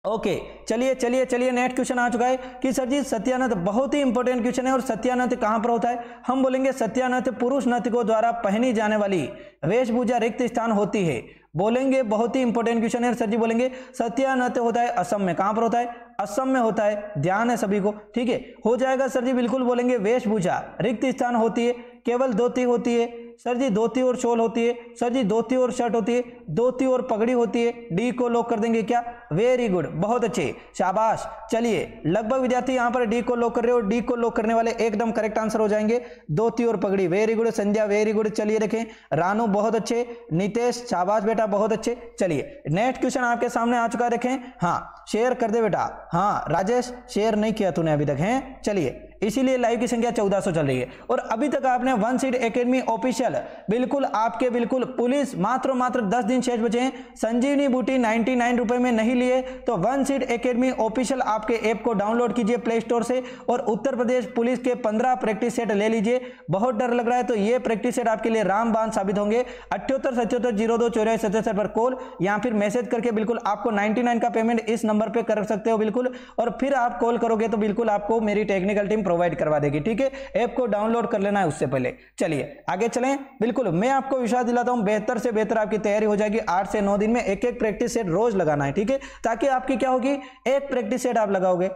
ओके चलिए चलिए चलिए नेक्स्ट क्वेश्चन आ चुका है कि सर जी सत्यानाथ बहुत ही इंपॉर्टेंट क्वेश्चन है। और सत्यानाथ कहां पर होता है, हम बोलेंगे सत्यानाथ पुरुष नर्तकों द्वारा पहनी जाने वाली वेशभूषा रिक्त स्थान होती है, बोलेंगे बहुत ही इंपॉर्टेंट क्वेश्चन है सर जी। बोलेंगे सत्यानाथ होता है असम में, कहां पर होता है, असम में होता है, ध्यान है सभी को, ठीक है हो जाएगा सर जी बिल्कुल। बोलेंगे वेशभूषा रिक्त स्थान होती है, केवल धोती होती है सर जी, धोती और शॉल होती है सर जी, धोती और शर्ट होती है, धोती और पगड़ी होती है, डी को लॉक कर देंगे क्या, वेरी गुड बहुत अच्छे शाबाश। चलिए लगभग विद्यार्थी यहां पर डी को लॉक कर रहे हो, डी को लॉक करने वाले एकदम करेक्ट आंसर हो जाएंगे, धोती और पगड़ी very good, Sandhya very good. चलिए रखें रानू बहुत अच्छे, नितेश शाबाश बेटा बहुत अच्छे। चलिए नेक्स्ट क्वेश्चन आपके सामने आ चुका है, रखें हाँ शेयर कर दे बेटा, हाँ राजेश शेयर नहीं किया तूने अभी तक है, चलिए इसीलिए लाइव की संख्या 1400 चल रही है। और अभी तक आपने वन सीट एकेडमी ऑफिशियल बिल्कुल आपके बिल्कुल पुलिस मात्र मात्र 10 दिन शेष बचे हैं, संजीवनी बूटी 99 रुपए में नहीं लिए तो वन सीट एकेडमी ऑफिशियल आपके ऐप को डाउनलोड कीजिए प्ले स्टोर से और उत्तर प्रदेश पुलिस के 15 प्रैक्टिस सेट ले लीजिए। बहुत डर लग रहा है तो ये प्रैक्टिस सेट आपके लिए रामबाण साबित होंगे। 7877028477 पर कॉल या फिर मैसेज करके बिल्कुल आपको 99 का पेमेंट इस नंबर पर कर सकते हो बिल्कुल, और फिर आप कॉल करोगे तो बिल्कुल आपको मेरी टेक्निकल टीम प्रोवाइड करवा देगी, ठीक है ऐप को डाउनलोड कर लेना है उससे पहले। चलिए आगे चलें, बिल्कुल मैं आपको विश्वास दिलाता हूं बेहतर से बेहतर आपकी तैयारी हो जाएगी। 8 से 9 दिन में एक एक प्रैक्टिस सेट रोज लगाना है, ठीक है ताकि आपकी क्या होगी, एक प्रैक्टिस सेट आप लगाओगे,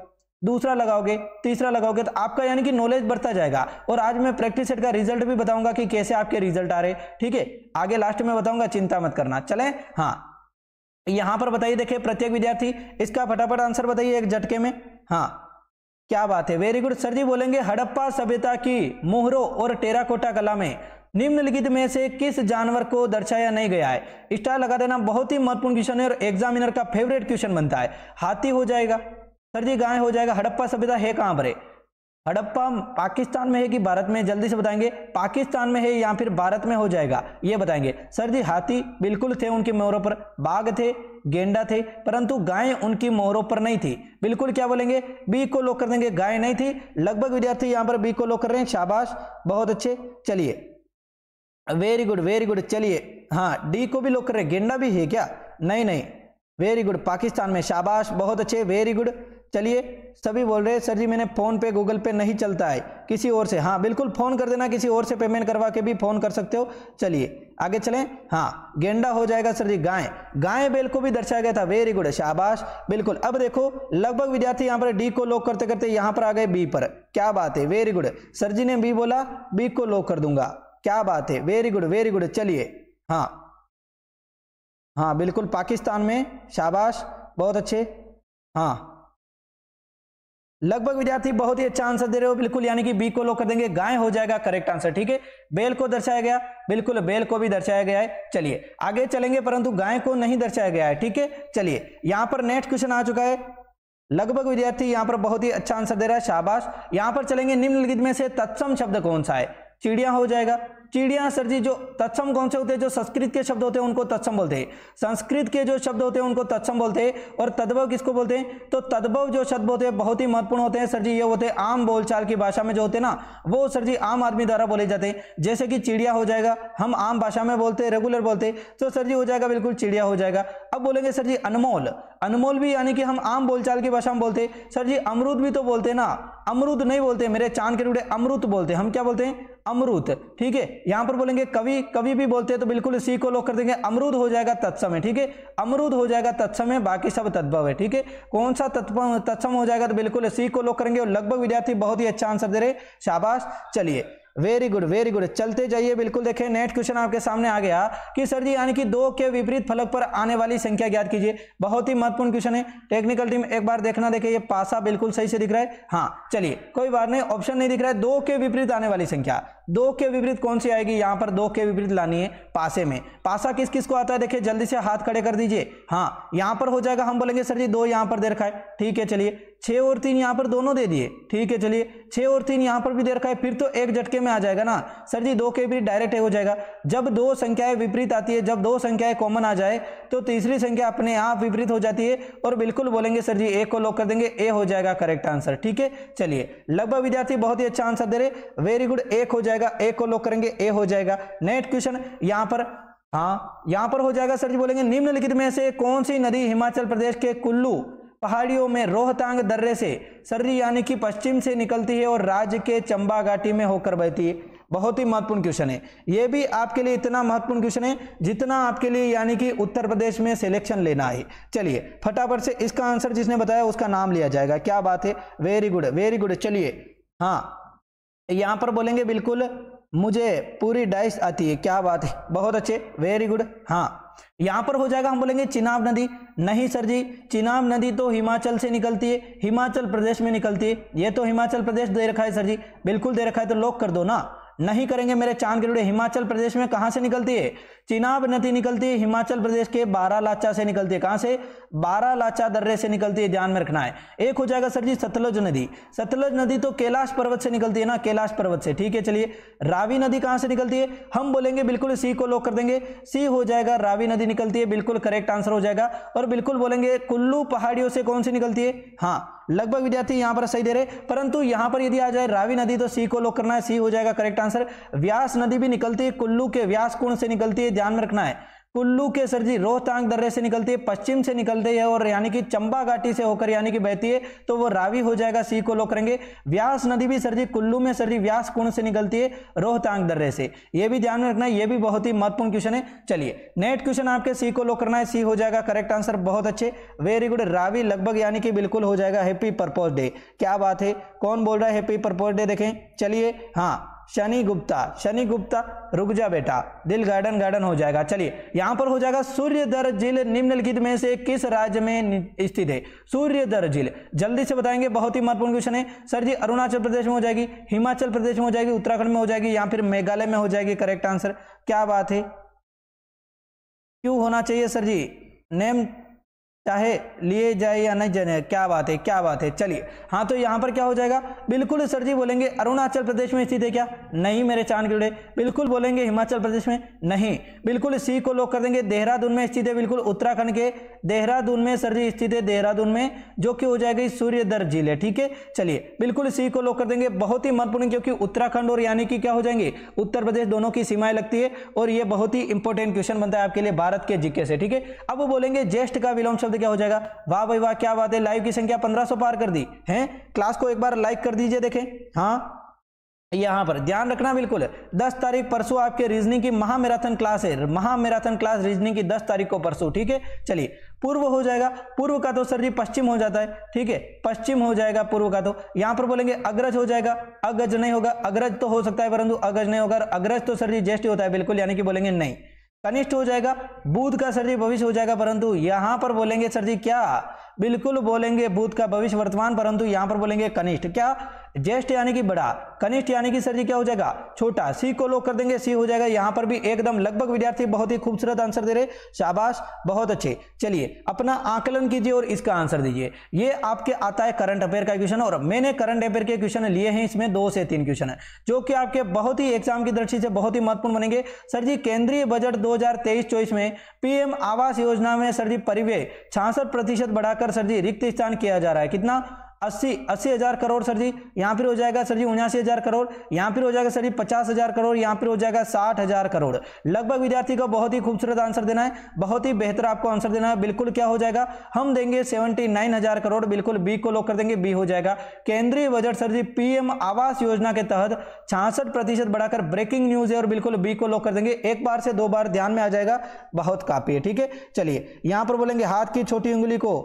दूसरा लगाओगे, तीसरा लगाओगे तो आपका यानी कि नॉलेज बढ़ता जाएगा। और आज मैं प्रैक्टिस सेट का रिजल्ट भी बताऊंगा कि कैसे आपके रिजल्ट आ रहे, ठीक है आगे लास्ट में बताऊंगा, चिंता मत करना। चलें हाँ यहां पर बताइए, देखिए प्रत्येक विद्यार्थी इसका फटाफट आंसर बताइए एक झटके में, हाँ क्या बात है वेरी गुड। सर जी बोलेंगे हड़प्पा सभ्यता की मुहरों और टेराकोटा कला में निम्नलिखित में से किस जानवर को दर्शाया नहीं गया है, स्टार लगा देना, बहुत ही महत्वपूर्ण क्वेश्चन है और एग्जामिनर का फेवरेट क्वेश्चन बनता है। हाथी हो जाएगा सर जी, गाय हो जाएगा। हड़प्पा सभ्यता है कहां पर है, हड़प्पा पाकिस्तान में है कि भारत में, जल्दी से बताएंगे पाकिस्तान में है या फिर भारत में हो जाएगा ये बताएंगे। सर जी हाथी बिल्कुल थे उनके मोहरों पर, बाघ थे, गेंडा थे, परंतु गाय उनकी मोहरों पर नहीं थी, बिल्कुल क्या बोलेंगे बी को लॉक कर देंगे, गाय नहीं थी। लगभग विद्यार्थी यहां पर बी को लॉक कर रहे हैं, शाबाश बहुत अच्छे। चलिए वेरी गुड वेरी गुड, चलिए हाँ डी को भी लॉक कर रहे हैं, गेंडा भी है क्या, नहीं नहीं वेरी गुड पाकिस्तान में, शाबाश बहुत अच्छे वेरी गुड। चलिए सभी बोल रहे हैं सर जी मैंने फोन पे गूगल पे नहीं चलता है, किसी और से, हाँ बिल्कुल फोन कर देना, किसी और से पेमेंट करवा के भी फोन कर सकते हो। चलिए आगे चलें, हाँ गेंडा हो जाएगा सर जी, गाय, गाय बैल को भी दर्शाया गया था वेरी गुड शाबाश बिल्कुल। अब देखो लगभग विद्यार्थी यहाँ पर डी को लॉक करते करते यहाँ पर आ गए बी पर, क्या बात है वेरी गुड, सर जी ने बी बोला, बी को लॉक कर दूंगा, क्या बात है वेरी गुड वेरी गुड। चलिए हाँ हाँ बिल्कुल पाकिस्तान में, शाबाश बहुत अच्छे। हाँ लगभग विद्यार्थी बहुत ही अच्छा आंसर दे रहे हो बिल्कुल, यानी कि बी को लॉक कर देंगे, गाय हो जाएगा करेक्ट आंसर। ठीक है, बेल को दर्शाया गया, बिल्कुल बेल को भी दर्शाया गया है। चलिए आगे चलेंगे, परंतु गाय को नहीं दर्शाया गया है। ठीक है, चलिए यहां पर नेक्स्ट क्वेश्चन आ चुका है। लगभग विद्यार्थी यहां पर बहुत ही अच्छा आंसर दे रहा है, शाबाश। यहां पर चलेंगे, निम्नलिखित में से तत्सम शब्द कौन सा है? चिड़िया हो जाएगा। चिड़िया सर जी, जो तत्सम कौन से होते हैं? जो संस्कृत के शब्द होते हैं उनको तत्सम बोलते हैं, संस्कृत के जो शब्द होते हैं उनको तत्सम बोलते हैं। और तद्भव किसको बोलते हैं? तो तद्भव जो शब्द होते हैं बहुत ही महत्वपूर्ण होते हैं सर जी, ये होते हैं आम बोलचाल की भाषा में जो होते हैं ना, वो सर जी आम आदमी द्वारा बोले जाते हैं। जैसे कि चिड़िया हो जाएगा, हम आम भाषा में बोलते हैं, रेगुलर बोलते हैं, तो सर जी हो जाएगा बिल्कुल चिड़िया हो जाएगा। अब बोलेंगे सर जी अनमोल, अनमोल भी यानी कि हम आम बोलचाल की भाषा में बोलते हैं। सर जी अमरूद भी तो बोलते हैं ना, अमरूद नहीं बोलते मेरे चांद के टुकड़े, अमरूद बोलते हैं। हम क्या बोलते हैं? अमरूद। ठीक है, यहां पर बोलेंगे कवि, कवि भी बोलते हैं, तो बिल्कुल सी को लॉक कर देंगे, अमरूद हो जाएगा तत्सम है। ठीक है, अमरूद हो जाएगा तत्सम है, बाकी सब तद्भव है। ठीक है, कौन सा तत्सम हो जाएगा? तो बिल्कुल सी को लॉक करेंगे। और लगभग विद्यार्थी बहुत ही अच्छा आंसर दे रहे, शाबाश। चलिए वेरी गुड वेरी गुड, चलते जाइए बिल्कुल। देखिए नेक्स्ट क्वेश्चन आपके सामने आ गया कि सर जी यानी कि दो के विपरीत फलक पर आने वाली संख्या ज्ञात कीजिए। बहुत ही महत्वपूर्ण क्वेश्चन है, टेक्निकल टीम एक बार देखना। देखिए ये पासा बिल्कुल सही से दिख रहा है, हाँ चलिए कोई बात नहीं, ऑप्शन नहीं दिख रहा है। दो के विपरीत आने वाली संख्या, दो के विपरीत कौन सी आएगी? यहाँ पर दो के विपरीत लानी है पासे में। पासा किस किस को आता है? देखिए जल्दी से हाथ खड़े कर दीजिए। हाँ यहाँ पर हो जाएगा, हम बोलेंगे सर जी दो यहाँ पर दे रखा है। ठीक है, चलिए 6 और 3 यहाँ पर दोनों दे दिए। ठीक है, चलिए 6 और 3 यहाँ पर भी दे रखा है, फिर तो एक झटके में आ जाएगा ना सर जी, दो के विपरीत डायरेक्ट हो जाएगा। जब दो संख्याएं विपरीत आती है, जब दो संख्याएं कॉमन आ जाए, तो तीसरी संख्या अपने आप विपरीत हो जाती है। और बिल्कुल बोलेंगे सर जी ए को लॉक कर देंगे, ए हो जाएगा करेक्ट आंसर। ठीक है, चलिए लगभग विद्यार्थी बहुत ही अच्छा आंसर दे रहे, वेरी गुड। एक हो जाएगा, ए को लॉक करेंगे, ए हो जाएगा। नेक्स्ट क्वेश्चन यहाँ पर, हाँ यहाँ पर हो जाएगा सर जी, बोलेंगे निम्नलिखित में से कौन सी नदी हिमाचल प्रदेश के कुल्लू पहाड़ियों में रोहतांग दर्रे से सर जी यानी कि पश्चिम से निकलती है और राज्य के चंबा घाटी में होकर बहती है? बहुत ही महत्वपूर्ण क्वेश्चन है ये भी आपके लिए, इतना महत्वपूर्ण क्वेश्चन है जितना आपके लिए यानी कि उत्तर प्रदेश में सिलेक्शन लेना है। चलिए फटाफट से इसका आंसर जिसने बताया उसका नाम लिया जाएगा। क्या बात है, वेरी गुड वेरी गुड। चलिए हाँ यहाँ पर बोलेंगे बिल्कुल मुझे पूरी डाइस आती है, क्या बात है, बहुत अच्छे वेरी गुड। हाँ यहां पर हो जाएगा, हम बोलेंगे चिनाब नदी। नहीं सर जी, चिनाब नदी तो हिमाचल से निकलती है, हिमाचल प्रदेश में निकलती है, ये तो हिमाचल प्रदेश दे रखा है सर जी, बिल्कुल दे रखा है, तो लॉक कर दो ना। नहीं करेंगे मेरे चांद के टुकड़े, हिमाचल प्रदेश में कहां से निकलती है चिनाब नदी? निकलती है हिमाचल प्रदेश के बारालाचा से निकलती है। कहां से? बारालाचा दर्रे से निकलती है, ध्यान में रखना है। एक हो जाएगा सर जी सतलुज नदी, सतलुज नदी तो कैलाश पर्वत से निकलती है ना, कैलाश पर्वत से। ठीक है, चलिए रावी नदी कहां से निकलती है? हम बोलेंगे बिल्कुल सी को लॉक कर देंगे, सी हो जाएगा, रावी नदी निकलती है, बिल्कुल करेक्ट आंसर हो जाएगा। और बिल्कुल बोलेंगे कुल्लू पहाड़ियों से कौन सी निकलती है? हाँ लगभग विद्यार्थी यहाँ पर सही दे रहे, परंतु यहाँ पर यदि आ जाए रावी नदी तो सी को लॉक करना है, सी हो जाएगा करेक्ट आंसर। व्यास नदी भी निकलती है, कुल्लू के व्यास कुंड से निकलती है, ध्यान में रखना है। कुल्लू के सर जी रोहतांग दर्रे से निकलती है, पश्चिम से निकलती है और यानी कि चंबा घाटी से होकर यानी कि बहती है, तो वो रावी हो जाएगा, सी को लॉक करेंगे। व्यास नदी भी सर जी कुल्लू में सर जी व्यास कुंड से निकलती है, रोहतांग दर्रे से, ये भी ध्यान में रखना है, ये भी बहुत ही महत्वपूर्ण क्वेश्चन है। चलिए नेक्स्ट क्वेश्चन आपके सी को लॉक करना है, सी हो जाएगा करेक्ट आंसर, बहुत अच्छे वेरी गुड। रावी लगभग यानी कि बिल्कुल हो जाएगा हैप्पी पर्पस डे, क्या बात है, कौन बोल रहा है हैप्पी पर्पस डे? देखें चलिए, हाँ शनि गुप्ता, शनि गुप्ता, रुक जा बेटा, दिल गार्डन गार्डन हो जाएगा। चलिए यहां पर हो जाएगा सूर्यदर झील निम्नलिखित में से किस राज्य में स्थित है? सूर्यदर झील जल्दी से बताएंगे, बहुत ही महत्वपूर्ण क्वेश्चन है सर जी। अरुणाचल प्रदेश में हो जाएगी, हिमाचल प्रदेश में हो जाएगी, उत्तराखंड में हो जाएगी, या फिर मेघालय में हो जाएगी करेक्ट आंसर। क्या बात है, क्यों होना चाहिए सर जी, नेम चाहे लिए जाए या नहीं जाने, क्या बात है क्या बात है। चलिए हाँ तो यहाँ पर क्या हो जाएगा, बिल्कुल सर जी बोलेंगे अरुणाचल प्रदेश में स्थित है क्या? नहीं मेरे चांद के टुकड़े, बिल्कुल बोलेंगे हिमाचल प्रदेश में नहीं, बिल्कुल सी को लॉक कर देंगे। देहरादून में स्थित है, बिल्कुल उत्तराखंड के देहरादून में सर जी स्थित है, देहरादून में, जो कि हो जाएगी सूर्यदर झील है। ठीक है, चलिए बिल्कुल सी को लॉक कर देंगे, बहुत ही महत्वपूर्ण, क्योंकि उत्तराखंड और यानी कि क्या हो जाएंगे उत्तर प्रदेश दोनों की सीमाएं लगती है, और ये बहुत ही इंपॉर्टेंट क्वेश्चन बनता है आपके लिए भारत के जीके से। ठीक है, अब वो बोलेंगे ज्येष्ठ का विलोम शब्द क्या हो जाएगा? वाह भाई वाह, क्या बात है, लाइव की संख्या 1500 पार कर दी है। क्लास को एक बार लाइक कर दीजिए। देखें हाँ यहां पर ध्यान रखना, बिल्कुल 10 तारीख परसों आपके रीजनिंग की महामैराथन क्लास है, महामैराथन क्लास रीजनिंग की 10 तारीख को परसों। ठीक है, चलिए पूर्व हो जाएगा, पूर्व का तो सर जी पश्चिम हो जाता है। ठीक है, पश्चिम हो जाएगा पूर्व का, तो यहां पर बोलेंगे अग्रज हो जाएगा, अग्रज नहीं होगा, अग्रज तो हो सकता है परंतु अग्रज नहीं होगा, अग्रज तो सर जी ज्येष्ठ होता है, बिल्कुल यानी कि बोलेंगे नहीं। कनिष्ठ हो जाएगा। बुध का सर जी भविष्य हो जाएगा, परंतु यहां पर बोलेंगे सर जी क्या, बिल्कुल बोलेंगे बुध का भविष्य वर्तमान, परंतु यहां पर बोलेंगे कनिष्ठ। क्या, ज्येष्ठ यानी कि बड़ा, कनिष्ठ यानी कि सर जी क्या हो जाएगा छोटा। सी को लोग कर देंगे, सी हो जाएगा। यहां पर भी एकदम लगभग विद्यार्थी बहुत ही खूबसूरत आंसर दे रहे, शाबाश, बहुत अच्छे। चलिए अपना आकलन कीजिए और इसका आंसर दीजिए। ये आपके आता है करंट अफेयर का क्वेश्चन, और मैंने करंट अफेयर के क्वेश्चन लिए हैं, इसमें 2 से 3 क्वेश्चन है जो कि आपके बहुत ही एग्जाम की दृष्टि से बहुत ही महत्वपूर्ण बनेंगे। सर जी केंद्रीय बजट 2023-24 में पीएम आवास योजना में सर जी परिव्यय 66% बढ़ाकर सर जी रिक्त स्थान किया जा रहा है। कितना, 80,000 करोड़ सर जी। यहाँ फिर हो जाएगा सर जी 79,000 करोड़, यहाँ फिर हो जाएगा सर जी 50,000 करोड़, यहाँ फिर हो जाएगा 60,000 करोड़। लगभग विद्यार्थी को बहुत ही खूबसूरत आंसर देना है, बहुत ही बेहतर आपको आंसर देना है। बिल्कुल क्या हो जाएगा, हम देंगे 79,000 करोड़, बिल्कुल बी को लोग कर देंगे, बी हो जाएगा। केंद्रीय बजट सर जी पीएम आवास योजना के तहत 66% बढ़ाकर, ब्रेकिंग न्यूज है, और बिल्कुल बी को लोग कर देंगे। 1 बार से 2 बार ध्यान में आ जाएगा, बहुत काफी है। ठीक है, चलिए यहाँ पर बोलेंगे हाथ की छोटी उंगली को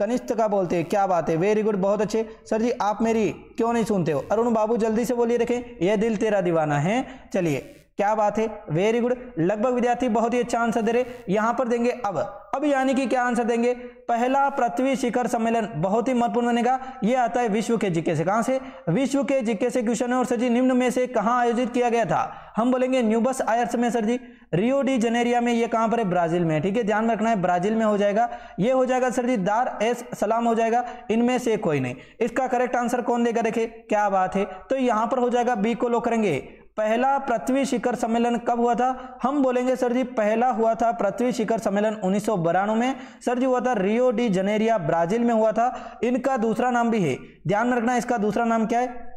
कनिष्ठ का बोलते हैं। क्या बात है, वेरी गुड, बहुत अच्छे। सर जी आप मेरी क्यों नहीं सुनते हो, अरुण बाबू जल्दी से बोलिए, रखें यह दिल तेरा दीवाना है। चलिए क्या बात है, वेरी गुड। लगभग विद्यार्थी बहुत ही अच्छा आंसर दे रहे। यहां पर देंगे अब यानी कि क्या आंसर देंगे, पहला पृथ्वी शिखर सम्मेलन, बहुत ही महत्वपूर्ण बनेगा। यह आता है विश्व के जीके से। कहां से, विश्व के जीके से क्वेश्चन है। और सर जी निम्न में से कहां आयोजित किया गया था, हम बोलेंगे न्यूबस आयर्स में sir ji, Rio de Janeiro में। ये कहां पर है, ब्राजील में। ठीक है, ध्यान रखना है, ब्राजील में हो जाएगा। ये हो जाएगा सर जी दार एस सलाम हो जाएगा, इनमें से कोई नहीं। इसका करेक्ट आंसर कौन देगा, देखे क्या बात है। तो यहां पर हो जाएगा बी को लोग करेंगे। पहला पृथ्वी शिखर सम्मेलन कब हुआ था, हम बोलेंगे सर जी पहला हुआ था पृथ्वी शिखर सम्मेलन 1992 में सर जी हुआ था, रियो डी जनेरिया ब्राजील में हुआ था। इनका दूसरा नाम भी है, ध्यान रखना, इसका दूसरा नाम क्या है,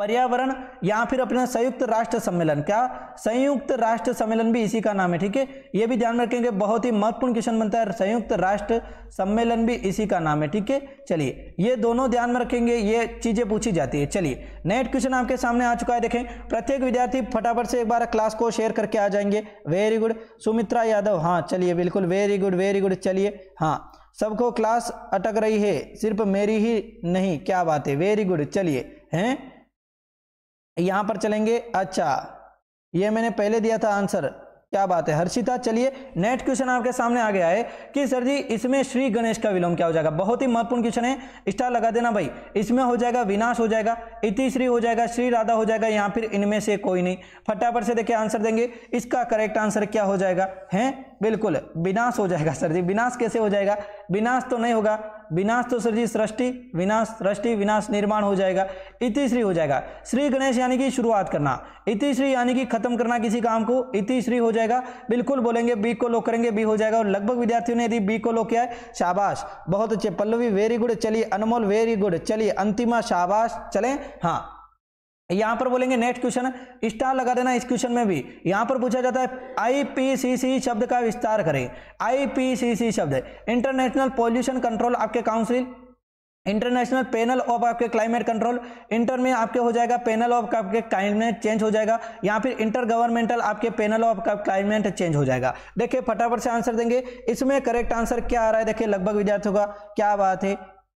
पर्यावरण या फिर अपना संयुक्त राष्ट्र सम्मेलन। क्या, संयुक्त राष्ट्र सम्मेलन भी इसी का नाम है। ठीक है, यह भी ध्यान रखेंगे, बहुत ही महत्वपूर्ण क्वेश्चन बनता है, संयुक्त राष्ट्र सम्मेलन भी इसी का नाम है। ठीक है, चलिए ये दोनों ध्यान में रखेंगे, ये चीजें पूछी जाती है। चलिए नेक्स्ट क्वेश्चन आपके सामने आ चुका है, देखें। प्रत्येक विद्यार्थी फटाफट से एक बार क्लास को शेयर करके आ जाएंगे, वेरी गुड। सुमित्रा यादव, हाँ चलिए बिल्कुल, वेरी गुड वेरी गुड। चलिए हाँ, सबको क्लास अटक रही है, सिर्फ मेरी ही नहीं, क्या बात है, वेरी गुड। चलिए हैं यहां पर चलेंगे, अच्छा ये मैंने पहले दिया था आंसर, क्या बात है हर्षिता। चलिए नेक्स्ट क्वेश्चन आपके सामने आ गया है कि सर जी इसमें श्री गणेश का विलोम क्या हो जाएगा, बहुत ही महत्वपूर्ण क्वेश्चन है, स्टार लगा देना भाई। इसमें हो जाएगा विनाश हो जाएगा, इतिश्री हो जाएगा, श्री राधा हो जाएगा, यहाँ फिर इनमें से कोई नहीं। फटाफट से देखिए आंसर देंगे, इसका करेक्ट आंसर क्या हो जाएगा, है बिल्कुल विनाश हो जाएगा सर जी। विनाश कैसे हो जाएगा, विनाश तो नहीं होगा, विनाश तो सर जी सृष्टि, विनाश सृष्टि, विनाश निर्माण हो जाएगा, इतिश्री हो जाएगा। श्री गणेश यानी कि शुरुआत करना, इतिश्री यानी कि खत्म करना किसी काम को, इतिश्री हो जाएगा। बिल्कुल बोलेंगे बी को लोग करेंगे, बी हो जाएगा। और लगभग विद्यार्थियों ने यदि बी को लोग किया है, शाबाश बहुत अच्छे। पल्लवी वेरी गुड, चलिए अनमोल वेरी गुड, चलिए अंतिमा शाबाश। चलें हाँ, यहां पर बोलेंगे नेक्स्ट क्वेश्चन, स्टार लगा देना। इस क्वेश्चन में भी यहां पर पूछा जाता है आईपीसीसी शब्द का विस्तार करें। आईपीसीसी शब्द, इंटरनेशनल पॉल्यूशन कंट्रोल आपके काउंसिल, इंटरनेशनल पैनल ऑफ आपके क्लाइमेट कंट्रोल, इंटर में आपके हो जाएगा पैनल ऑफ आपके क्लाइमेट चेंज हो जाएगा, या फिर इंटर गवर्नमेंटल आपके पैनल ऑफ क्लाइमेट चेंज हो जाएगा। देखिए फटाफट से आंसर देंगे, इसमें करेक्ट आंसर क्या आ रहा है, देखिए लगभग विद्यार्थियों का, क्या बात है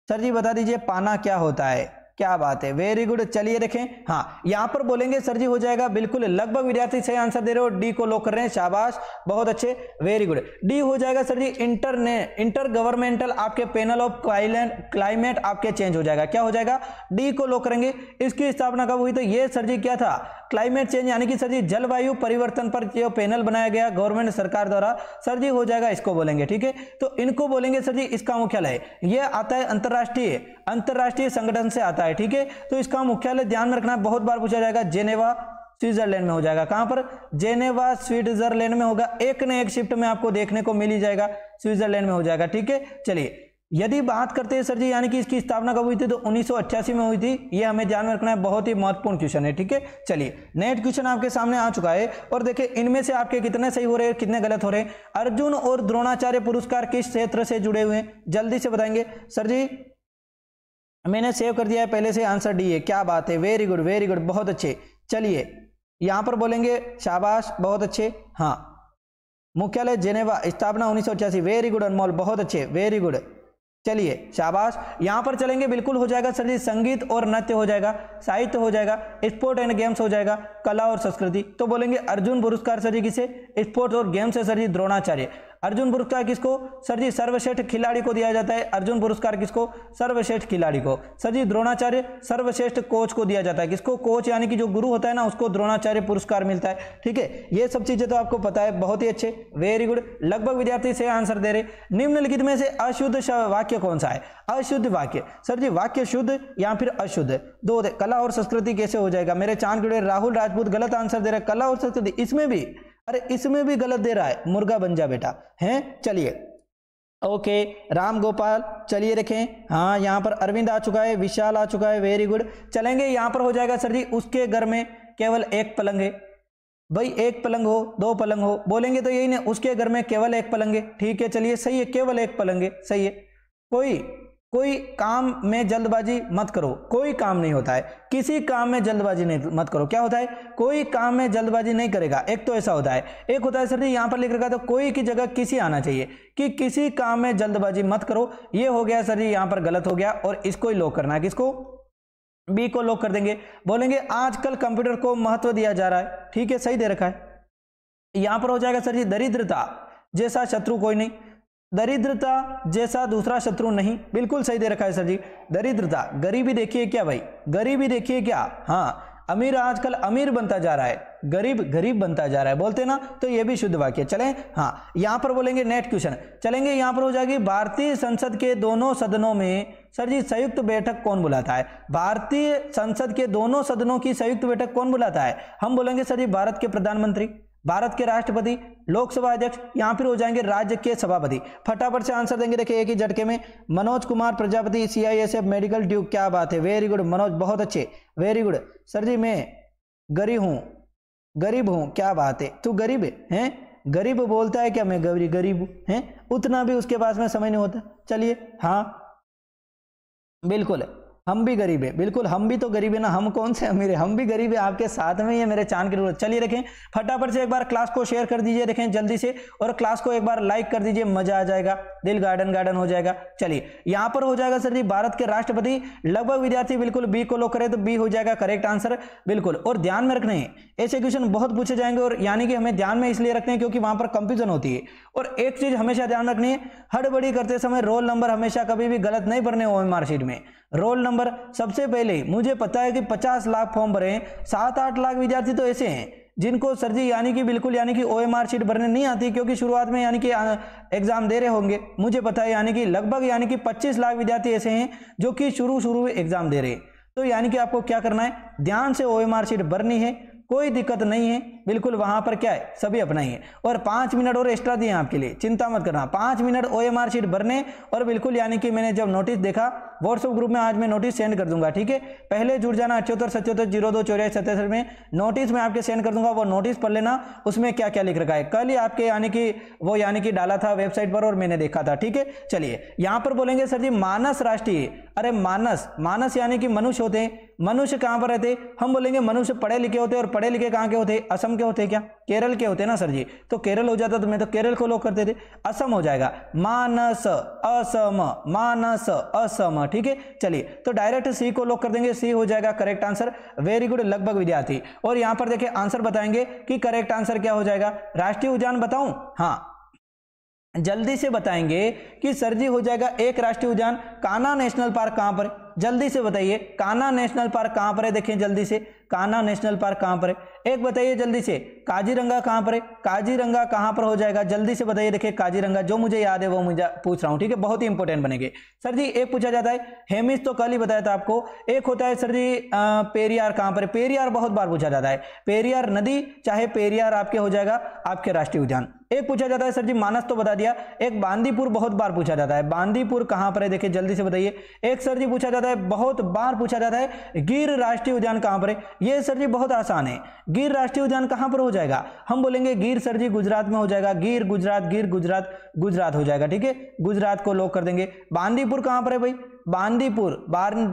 सर जी बता दीजिए पाना क्या होता है, क्या बात है वेरी गुड। चलिए देखें हाँ, यहाँ पर बोलेंगे सर जी हो जाएगा, बिल्कुल लगभग विद्यार्थी सही आंसर दे रहे हो, डी को लोग कर रहे हैं, शाबाश बहुत अच्छे वेरी गुड। डी हो जाएगा सर जी इंटर गवर्नमेंटल आपके पैनल ऑफ क्लाइमेट आपके चेंज हो जाएगा, क्या हो जाएगा, डी को लोग करेंगे। इसकी स्थापना कब हुई, तो ये सर जी क्या था, क्लाइमेट चेंज यानी कि सर जी जलवायु परिवर्तन पर जो पैनल बनाया गया गवर्नमेंट सरकार द्वारा, सर जी हो जाएगा, इसको बोलेंगे। ठीक है, तो इनको बोलेंगे सर जी इसका मुख्यालय, ये आता है अंतरराष्ट्रीय संगठन से आता है। ठीक है, तो इसका मुख्यालय ध्यान में रखना, बहुत बार पूछा जाएगा, जेनेवा स्विट्जरलैंड में हो जाएगा। कहां पर, जेनेवा स्विट्जरलैंड में होगा, एक न एक शिफ्ट में आपको देखने को मिल ही जाएगा, स्विट्जरलैंड में हो जाएगा। ठीक है, चलिए यदि बात करते हैं सर जी यानी कि इसकी स्थापना कब हुई थी, तो 1988 में हुई थी। यह हमें ध्यान में रखना है, बहुत ही महत्वपूर्ण क्वेश्चन है। ठीक है, चलिए नेक्स्ट क्वेश्चन आपके सामने आ चुका है, और देखिए इनमें से आपके कितने सही हो रहे हैं, कितने गलत हो रहे हैं। अर्जुन और द्रोणाचार्य पुरस्कार किस क्षेत्र से जुड़े हुए हैं, जल्दी से बताएंगे। सर जी मैंने सेव कर दिया है पहले से, आंसर डी है, क्या बात है वेरी गुड बहुत अच्छे। चलिए यहाँ पर बोलेंगे शाबाश बहुत अच्छे, हाँ मुख्यालय जेनेवा, स्थापना 1988, वेरी गुड अनमोल बहुत अच्छे वेरी गुड। चलिए शाबाश, यहाँ पर चलेंगे बिल्कुल हो जाएगा सर जी, संगीत और नृत्य हो जाएगा, साहित्य हो जाएगा, स्पोर्ट एंड गेम्स हो जाएगा, कला और संस्कृति। तो बोलेंगे अर्जुन पुरस्कार सर जी किसे? स्पोर्ट्स और गेम्स है सर जी द्रोणाचार्य। अर्जुन पुरस्कार किसको सर जी? सर्वश्रेष्ठ खिलाड़ी को दिया जाता है। अर्जुन पुरस्कार किसको? सर्वश्रेष्ठ खिलाड़ी को सर जी। द्रोणाचार्य सर्वश्रेष्ठ कोच को दिया जाता है। किसको? कोच यानी कि जो गुरु होता है ना, उसको द्रोणाचार्य पुरस्कार मिलता है। ठीक है, ये सब चीजें तो आपको पता है। बहुत ही अच्छे, वेरी गुड, लगभग विद्यार्थी से आंसर दे रहे। निम्नलिखित में से अशुद्ध वाक्य कौन सा है? अशुद्ध वाक्य सर जी, वाक्य शुद्ध या फिर अशुद्ध दो। कला और संस्कृति कैसे हो जाएगा? मेरे चांद गुड़े राहुल राजपूत गलत आंसर दे रहा है। कला और संस्कृति इसमें भी, अरे इसमें भी गलत दे रहा है। मुर्गा बन जा बेटा हैं। चलिए ओके, राम गोपाल चलिए रखें। हाँ, यहाँ पर अरविंद आ चुका है, विशाल आ चुका है, वेरी गुड। चलेंगे यहाँ पर हो जाएगा सर जी, उसके घर में केवल एक पलंग है। भाई एक पलंग हो, दो पलंग हो, बोलेंगे तो यही ना, उसके घर में केवल एक पलंग है। ठीक है, चलिए सही है, केवल एक पलंग है, सही है। कोई काम में जल्दबाजी मत करो। कोई काम नहीं होता है, किसी काम में जल्दबाजी नहीं मत करो। क्या होता है? कोई काम में जल्दबाजी नहीं करेगा। एक तो ऐसा होता है, एक होता है सर जी यहाँ पर लिख रखा था कोई की जगह किसी आना चाहिए, कि किसी काम में जल्दबाजी मत करो। ये हो गया सर जी यहाँ पर गलत हो गया, और इसको ही लॉक करना है। किसको? बी को लॉक कर देंगे। बोलेंगे आजकल कंप्यूटर को महत्व दिया जा रहा है। ठीक है, सही दे रखा है। यहाँ पर हो जाएगा सर जी, दरिद्रता जैसा शत्रु कोई नहीं, दरिद्रता जैसा दूसरा शत्रु नहीं, बिल्कुल सही दे रखा है सर जी। दरिद्रता, गरीबी देखिए क्या भाई, गरीबी देखिए क्या। हाँ, अमीर आजकल अमीर बनता जा रहा है, गरीब गरीब बनता जा रहा है, बोलते ना, तो ये भी शुद्ध वाक्य। चले हाँ, यहाँ पर बोलेंगे नेक्स्ट क्वेश्चन। चलेंगे यहाँ पर हो जाएगी भारतीय संसद के दोनों सदनों में सर जी संयुक्त बैठक कौन बुलाता है? भारतीय संसद के दोनों सदनों की संयुक्त बैठक कौन बुलाता है? हम बोलेंगे सर जी भारत के प्रधानमंत्री, भारत के राष्ट्रपति, लोकसभा अध्यक्ष, यहाँ फिर हो जाएंगे राज्य के सभापति। फटाफट से आंसर देंगे, देखिए एक ही झटके में। Manoj Kumar Prajapati, CISF medical duke, क्या बात है, वेरी गुड मनोज, बहुत अच्छे, वेरी गुड। सर जी मैं गरीब हूँ, क्या बात है, तू गरीब है? गरीब बोलता है क्या मैं गरीब है? उतना भी उसके पास में समय नहीं होता। चलिए हाँ, बिल्कुल हम भी गरीब है, बिल्कुल हम भी तो गरीब है ना, हम कौन से अमीर है, हम भी गरीब है, आपके साथ में ये मेरे चांद की जरूरत। चलिए रखें, फटाफट से एक बार क्लास को शेयर कर दीजिए, रखें जल्दी से, और क्लास को एक बार लाइक कर दीजिए, मजा आ जाएगा, दिल गार्डन गार्डन हो जाएगा। चलिए यहाँ पर हो जाएगा सर जी भारत के राष्ट्रपति। लगभग विद्यार्थी बिल्कुल बी को लॉक करे तो बी हो जाएगा करेक्ट आंसर, बिल्कुल। और ध्यान में रखना है, ऐसे क्वेश्चन बहुत पूछे जाएंगे, और यानी कि हमें ध्यान में इसलिए रखने हैं क्योंकि वहां पर कंफ्यूजन होती है। और एक चीज हमेशा ध्यान रखनी है, हड़बड़ी करते समय रोल नंबर हमेशा कभी भी गलत नहीं भरने हो। मार्कशीट में रोल नंबर सबसे पहले, मुझे पता है कि 50 लाख फॉर्म भरे, 7-8 लाख विद्यार्थी तो ऐसे हैं जिनको सर जी यानी कि बिल्कुल यानी कि OMR शीट भरने नहीं आती, क्योंकि शुरुआत में यानी कि एग्जाम दे रहे होंगे। मुझे पता है यानी कि लगभग यानी कि 25 लाख विद्यार्थी ऐसे हैं जो कि शुरू में एग्जाम दे रहे हैं। तो यानी कि आपको क्या करना है, ध्यान से OMR शीट भरनी है, कोई दिक्कत नहीं है, बिल्कुल वहां पर क्या है सभी अपना ही है। और 5 मिनट और एक्स्ट्रा दिए आपके लिए, चिंता मत करना, 5 मिनट OMR शीट भरने। और बिल्कुल यानी कि मैंने जब नोटिस देखा व्हाट्सएप ग्रुप में, आज मैं नोटिस सेंड कर दूंगा। ठीक है, पहले जुड़ जाना 78 77 02 74 77 में, नोटिस मैं आपके सेंड कर दूंगा, वो नोटिस पढ़ लेना, उसमें क्या क्या लिख रखा है। कल ही आपके यानी कि वो यानी कि डाला था वेबसाइट पर, और मैंने देखा था। ठीक है, चलिए यहाँ पर बोलेंगे सर जी मानस राष्ट्रीय, अरे मानस यानी कि मनुष्य होते हैं। मनुष्य कहाँ पर रहते? हम बोलेंगे मनुष्य पढ़े लिखे होते, और पढ़े लिखे कहाँ के होते? असम के होते, क्या केरल के होते ना सर जी, तो केरल हो जाता, तो मैं तो केरल को लोग करते थे, असम हो जाएगा। मानस असम, मानस असम। ठीक है, चलिए तो डायरेक्ट सी को लोग कर देंगे, सी हो जाएगा करेक्ट आंसर, वेरी गुड लगभग विद्यार्थी। और यहाँ पर देखिए आंसर बताएंगे कि करेक्ट आंसर क्या हो जाएगा। राष्ट्रीय उद्यान बताऊं? हाँ जल्दी से बताएंगे कि सर जी हो जाएगा एक राष्ट्रीय उद्यान, कान्हा नेशनल पार्क कहां पर है? जल्दी से बताइए कान्हा नेशनल पार्क कहां पर है? देखें जल्दी से, कान्हा नेशनल पार्क कहां पर है? एक बताइए जल्दी से, काजीरंगा कहां पर है? काजीरंगा कहां पर हो जाएगा जल्दी से बताइए। देखिए काजीरंगा, जो मुझे याद है वो मुझे पूछ रहा हूं। ठीक है, बहुत ही इंपॉर्टेंट बनेंगे सर जी। एक पूछा जाता है हेमिस, तो कल ही बताया था आपको। एक होता है सर जी पेरियार कहां पर है? पेरियार बहुत बार पूछा जाता है, पेरियार नदी, चाहे पेरियार आपके हो जाएगा आपके राष्ट्रीय उद्यान। एक पूछा जाता है सर जी मानस तो बता दिया। एक बांदीपुर बहुत बार पूछा जाता है, बांदीपुर कहां पर है? देखिए जल्दी से बताइए। एक सर जी पूछा जाता है, बहुत बार पूछा जाता है, गिर राष्ट्रीय उद्यान कहां पर है? ये सर जी बहुत आसान है, गिर राष्ट्रीय उद्यान कहां पर हो जाएगा? हम बोलेंगे गिर सर जी गुजरात में हो जाएगा, गिर गुजरात हो जाएगा। ठीक है, गुजरात को लॉक कर देंगे। बांदीपुर कहां पर है भाई? बांदीपुर,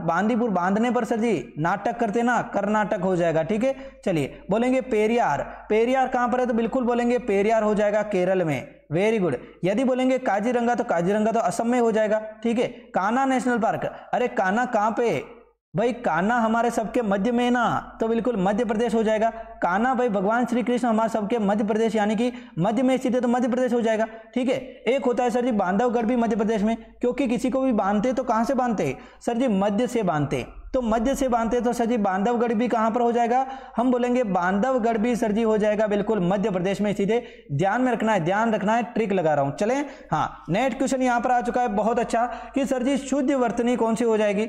बांदीपुर बांधने पर सर जी नाटक करते ना, कर्नाटक हो जाएगा। ठीक है, चलिए बोलेंगे पेरियार, पेरियार कहां पर है तो बिल्कुल बोलेंगे पेरियार हो जाएगा केरल में, वेरी गुड। यदि बोलेंगे काजीरंगा तो काजीरंगा तो असम में हो जाएगा। ठीक है, कान्हा नेशनल पार्क, अरे कान्हा कहां पे भाई, कान्हा हमारे सबके मध्य में ना, तो बिल्कुल मध्य प्रदेश हो जाएगा। कान्हा भाई भगवान श्री कृष्ण हमारे सबके मध्य प्रदेश यानी कि मध्य में स्थित है तो मध्य प्रदेश हो जाएगा। ठीक है, एक होता है सर जी बांधवगढ़ भी मध्य प्रदेश में, क्योंकि किसी को भी बांधते तो कहाँ से बांधते सर जी, मध्य से बांधते, तो मध्य से बांधते तो सर जी बांधवगढ़ भी कहाँ पर हो जाएगा, हम बोलेंगे बांधवगढ़ भी सर जी हो जाएगा बिल्कुल मध्य प्रदेश में स्थित है। ध्यान में रखना है, ध्यान रखना है, ट्रिक लगा रहा हूँ। चले हाँ, नेक्स्ट क्वेश्चन यहाँ पर आ चुका है बहुत अच्छा कि सर जी शुद्ध वर्तनी कौन सी हो जाएगी,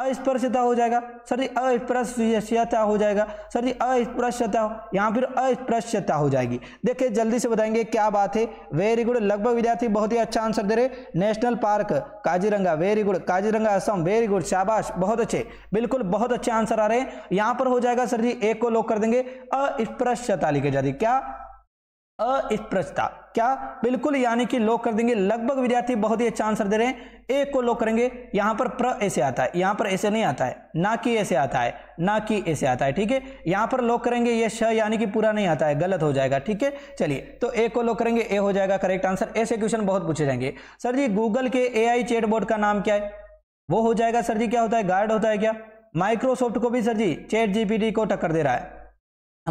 अस्पृश्यता हो जाएगा सर जी, अस्पृश्यता हो जाएगा सर जी, अस्पृश्यता यहाँ फिर अस्पृश्यता हो जाएगी। देखिए जल्दी से बताएंगे, क्या बात है, वेरी गुड, लगभग विद्यार्थी बहुत ही अच्छा आंसर दे रहे। National park Kaziranga, very good, Kaziranga Assam, very good, शाबाश, बहुत अच्छे, बिल्कुल बहुत अच्छे आंसर आ रहे हैं। यहाँ पर हो जाएगा सर जी, एक को लॉक कर देंगे, अस्पृश्यता लिखे जाती, क्या अस्पृश्यता, क्या बिल्कुल यानी कि लॉक कर देंगे। लगभग विद्यार्थी बहुत ही अच्छा आंसर दे रहे हैं, एक को लॉक करेंगे। यहां पर प्र ऐसे आता है, यहां पर ऐसे नहीं आता है ना, कि ऐसे आता है ना, कि ऐसे आता है। ठीक है, यहां पर लॉक करेंगे, ये श यानी कि पूरा नहीं आता है, गलत हो जाएगा। ठीक है, चलिए तो ए को लॉक करेंगे, ए हो जाएगा करेक्ट आंसर। ऐसे क्वेश्चन बहुत पूछे जाएंगे। सर जी गूगल के AI चैटबॉट का नाम क्या है, वो हो जाएगा सर जी क्या होता है, गार्ड होता है। क्या माइक्रोसॉफ्ट को भी सर जी ChatGPT को टक्कर दे रहा है,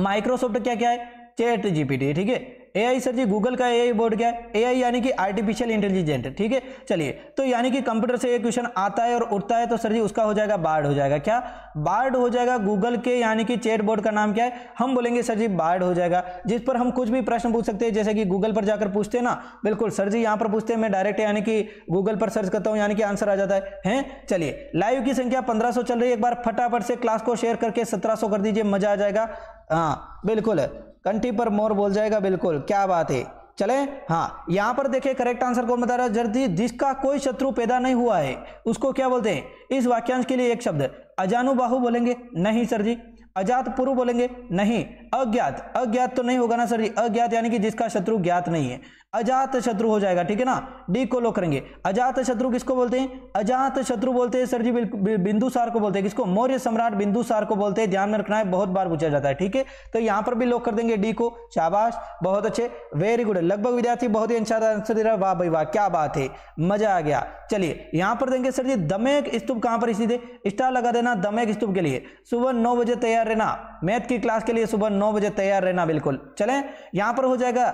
माइक्रोसॉफ्ट क्या क्या है, ChatGPT। ठीक है, AI सर जी गूगल का AI बोर्ड क्या है, AI यानी कि आर्टिफिशियल इंटेलिजेंट। ठीक है, चलिए तो यानी कि कंप्यूटर से ये क्वेश्चन आता है और उठता है तो सर जी उसका हो जाएगा बार्ड, हो जाएगा क्या, बार्ड हो जाएगा। गूगल के यानी कि चैट बोर्ड का नाम क्या है, हम बोलेंगे सर जी बार्ड हो जाएगा, जिस पर हम कुछ भी प्रश्न पूछ सकते हैं, जैसे कि गूगल पर जाकर पूछते हैं ना, बिल्कुल सर जी यहाँ पर पूछते हैं, मैं डायरेक्ट यानी कि गूगल पर सर्च करता हूँ यानी कि आंसर आ जाता है। चलिए लाइव की संख्या 1500 चल रही है, एक बार फटाफट से क्लास को शेयर करके 1700 कर दीजिए, मजा आ जाएगा। हाँ बिल्कुल, कंटी पर मोर बोल जाएगा, बिल्कुल क्या बात है। चले हाँ, यहाँ पर देखिए करेक्ट आंसर कौन बता रहा है, जर्दी, जिसका कोई शत्रु पैदा नहीं हुआ है उसको क्या बोलते हैं। इस वाक्यांश के लिए एक शब्द, अजानुबाहु बोलेंगे नहीं सर जी, अजातपुरु बोलेंगे नहीं, अज्ञात, अज्ञात तो नहीं होगा ना सर जी, अज्ञात यानी कि जिसका शत्रु ज्ञात नहीं है, अजात शत्रु हो जाएगा। ठीक है ना, डी को लॉक करेंगे। अजात शत्रु किसको बोलते हैं, अजात शत्रु बोलते हैं सर जी बिंदुसार को बोलते हैं, किसको, मौर्य सम्राट बिंदुसार को बोलते हैं। ध्यान में रखना है, बहुत बार पूछा जाता है। ठीक है, तो यहाँ पर भी लॉक कर देंगे डी को, शाबाश, बहुत अच्छे, वेरी गुड। लगभग विद्यार्थी बहुत ही अच्छा आंसर दे रहा है, वाह भाई वाह, क्या बात है, मजा आ गया। चलिए यहाँ पर देंगे सर जी दमेक स्तूप कहाँ पर स्थित है, स्टार लगा देना दमेक स्तूप के लिए। सुबह 9 बजे तैयार रहना, मैथ की क्लास के लिए सुबह 9 बजे तैयार रहना, बिल्कुल। चले यहाँ पर हो जाएगा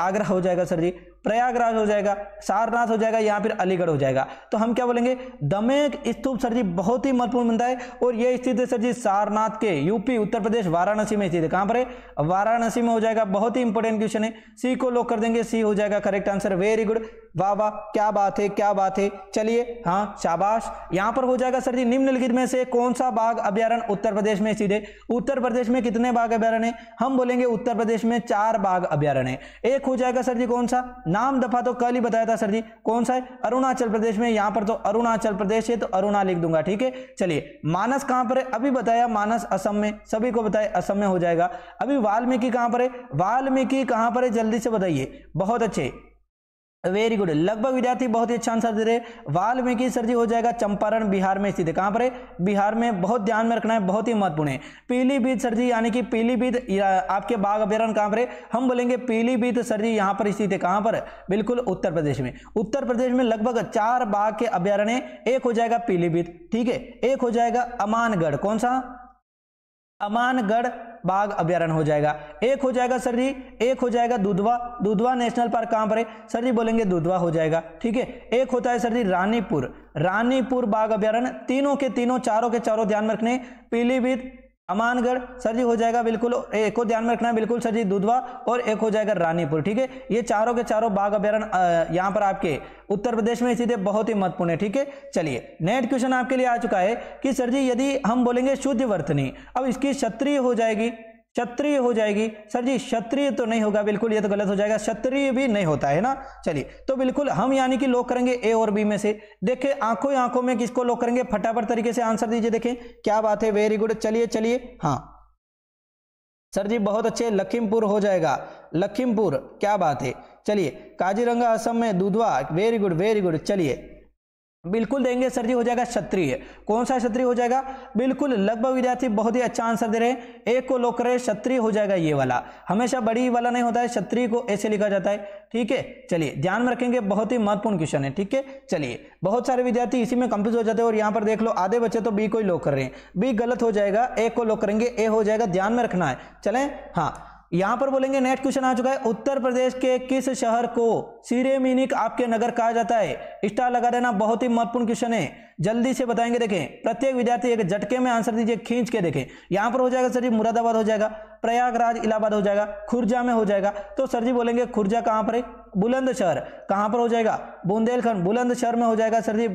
आगरा हो जाएगा सर जी, प्रयागराज हो जाएगा, सारनाथ हो जाएगा, यहाँ फिर अलीगढ़ हो जाएगा। तो हम क्या बोलेंगे, दमेक स्तूप सर जी बहुत ही महत्वपूर्ण बनता है और ये स्थित है सर जी सारनाथ के यूपी उत्तर प्रदेश वाराणसी में स्थित है। कहाँ पर है, वाराणसी में हो जाएगा, बहुत ही इंपॉर्टेंट क्वेश्चन है। सी को लॉक कर देंगे, सी हो जाएगा करेक्ट आंसर, वेरी गुड, वाह वाह, क्या बात है, क्या बात है। चलिए हाँ, शाबाश, यहाँ पर हो जाएगा सर जी निम्नलिखित में से कौन सा बाघ अभ्यारण्य उत्तर प्रदेश में स्थित है। उत्तर प्रदेश में कितने बाघ अभ्यारण्य है, हम बोलेंगे उत्तर प्रदेश में 4 बाघ अभ्यारण्य है। एक हो जाएगा सर जी कौन सा, नाम दफा तो कल ही बताया था सर जी, कौन सा है, अरुणाचल प्रदेश में। यहाँ पर तो अरुणाचल प्रदेश है तो अरुणा लिख दूंगा। ठीक है, चलिए मानस कहाँ पर है, अभी बताया मानस असम में, सभी को बताया असम में हो जाएगा। अभी वाल्मीकि कहाँ पर है, वाल्मीकि कहाँ पर है जल्दी से बताइए, बहुत अच्छे, वेरी गुड। लगभग विद्यार्थी बहुत ही अच्छा आंसर दे रहे, वाल्मीकि सर जी हो जाएगा चंपारण बिहार में स्थित है। कहां पर है, बिहार में, बहुत ध्यान में रखना है, बहुत ही महत्वपूर्ण है। पीलीभीत सर जी यानी कि पीलीभीत आपके बाघ अभ्यारण्य कहां पर है, हम बोलेंगे पीलीभीत सर जी यहां पर स्थित है। कहां पर, बिल्कुल उत्तर प्रदेश में। उत्तर प्रदेश में लगभग 4 बाघ के अभ्यारण्य, एक हो जाएगा पीलीभीत, ठीक है, एक हो जाएगा अमानगढ़, कौन सा, अमानगढ़ बाघ अभ्यारण्य हो जाएगा, एक हो जाएगा सर जी, एक हो जाएगा दुधवा, दुधवा नेशनल पार्क कहां पर है सर जी, बोलेंगे दुधवा हो जाएगा। ठीक है, एक होता है सर जी रानीपुर, रानीपुर बाघ अभ्यारण्य, तीनों के तीनों, चारों के चारों ध्यान में रखने, पीलीभीत अमानगढ़ सर जी हो जाएगा बिल्कुल, एक को ध्यान में रखना है बिल्कुल सर जी दुधवा, और एक हो जाएगा रानीपुर। ठीक है, ये चारों के चारों बाघ अभ्यारण्य यहाँ पर आपके उत्तर प्रदेश में स्थित है, बहुत ही महत्वपूर्ण है। ठीक है, चलिए नेक्स्ट क्वेश्चन आपके लिए आ चुका है कि सर जी यदि हम बोलेंगे शुद्ध वर्तनी, अब इसकी क्षत्रिय हो जाएगी, क्षत्रिय हो जाएगी सर जी, क्षत्रिय तो नहीं होगा, बिल्कुल ये तो गलत हो जाएगा, क्षत्रिय भी नहीं होता है ना। चलिए तो बिल्कुल हम यानी कि लॉक करेंगे ए और बी में से। देखें आंखों ही आंखों में किसको लॉक करेंगे, फटाफट तरीके से आंसर दीजिए, देखें क्या बात है, वेरी गुड। चलिए चलिए हाँ सर जी बहुत अच्छे, लखीमपुर हो जाएगा, लखीमपुर, क्या बात है। चलिए काजीरंगा असम में Dudhwa, very good very good. चलिए बिल्कुल देंगे सर जी, हो जाएगा क्षत्रिय। कौन सा क्षत्रिय हो जाएगा? बिल्कुल, लगभग विद्यार्थी बहुत ही अच्छा आंसर दे रहे हैं। एक को लोग कर रहे हैं, क्षत्रिय हो जाएगा ये वाला, हमेशा बड़ी वाला नहीं होता है, क्षत्रिय को ऐसे लिखा जाता है। ठीक है, चलिए ध्यान में रखेंगे, बहुत ही महत्वपूर्ण क्वेश्चन है। ठीक है, चलिए बहुत सारे विद्यार्थी इसी में कंफ्यूज हो जाते हैं और यहाँ पर देख लो आधे बच्चे तो बी को ही लोग कर रहे हैं। बी गलत हो जाएगा, ए को लोग करेंगे, ए हो जाएगा, ध्यान में रखना है। चले हाँ, यहां पर बोलेंगे नेक्स्ट क्वेश्चन आ चुका है। उत्तर प्रदेश के किस शहर को सिरेमिनिक आपके नगर कहा जाता है? स्टार लगा देना, बहुत ही महत्वपूर्ण क्वेश्चन है, जल्दी से बताएंगे। देखें प्रत्येक विद्यार्थी एक झटके में आंसर दीजिए, खींच के देखें। यहां पर हो जाएगा सर जी मुरादाबाद, हो जाएगा प्रयागराज, इलाहाबाद हो जाएगा, खुर्जा में हो जाएगा। तो सर जी बोलेंगे खुर्जा कहां पर है? बुलंदशहर। कहां पर हो जाएगा? बुंदेलखंड, बुलंदशहर में हो जाएगा सर जी,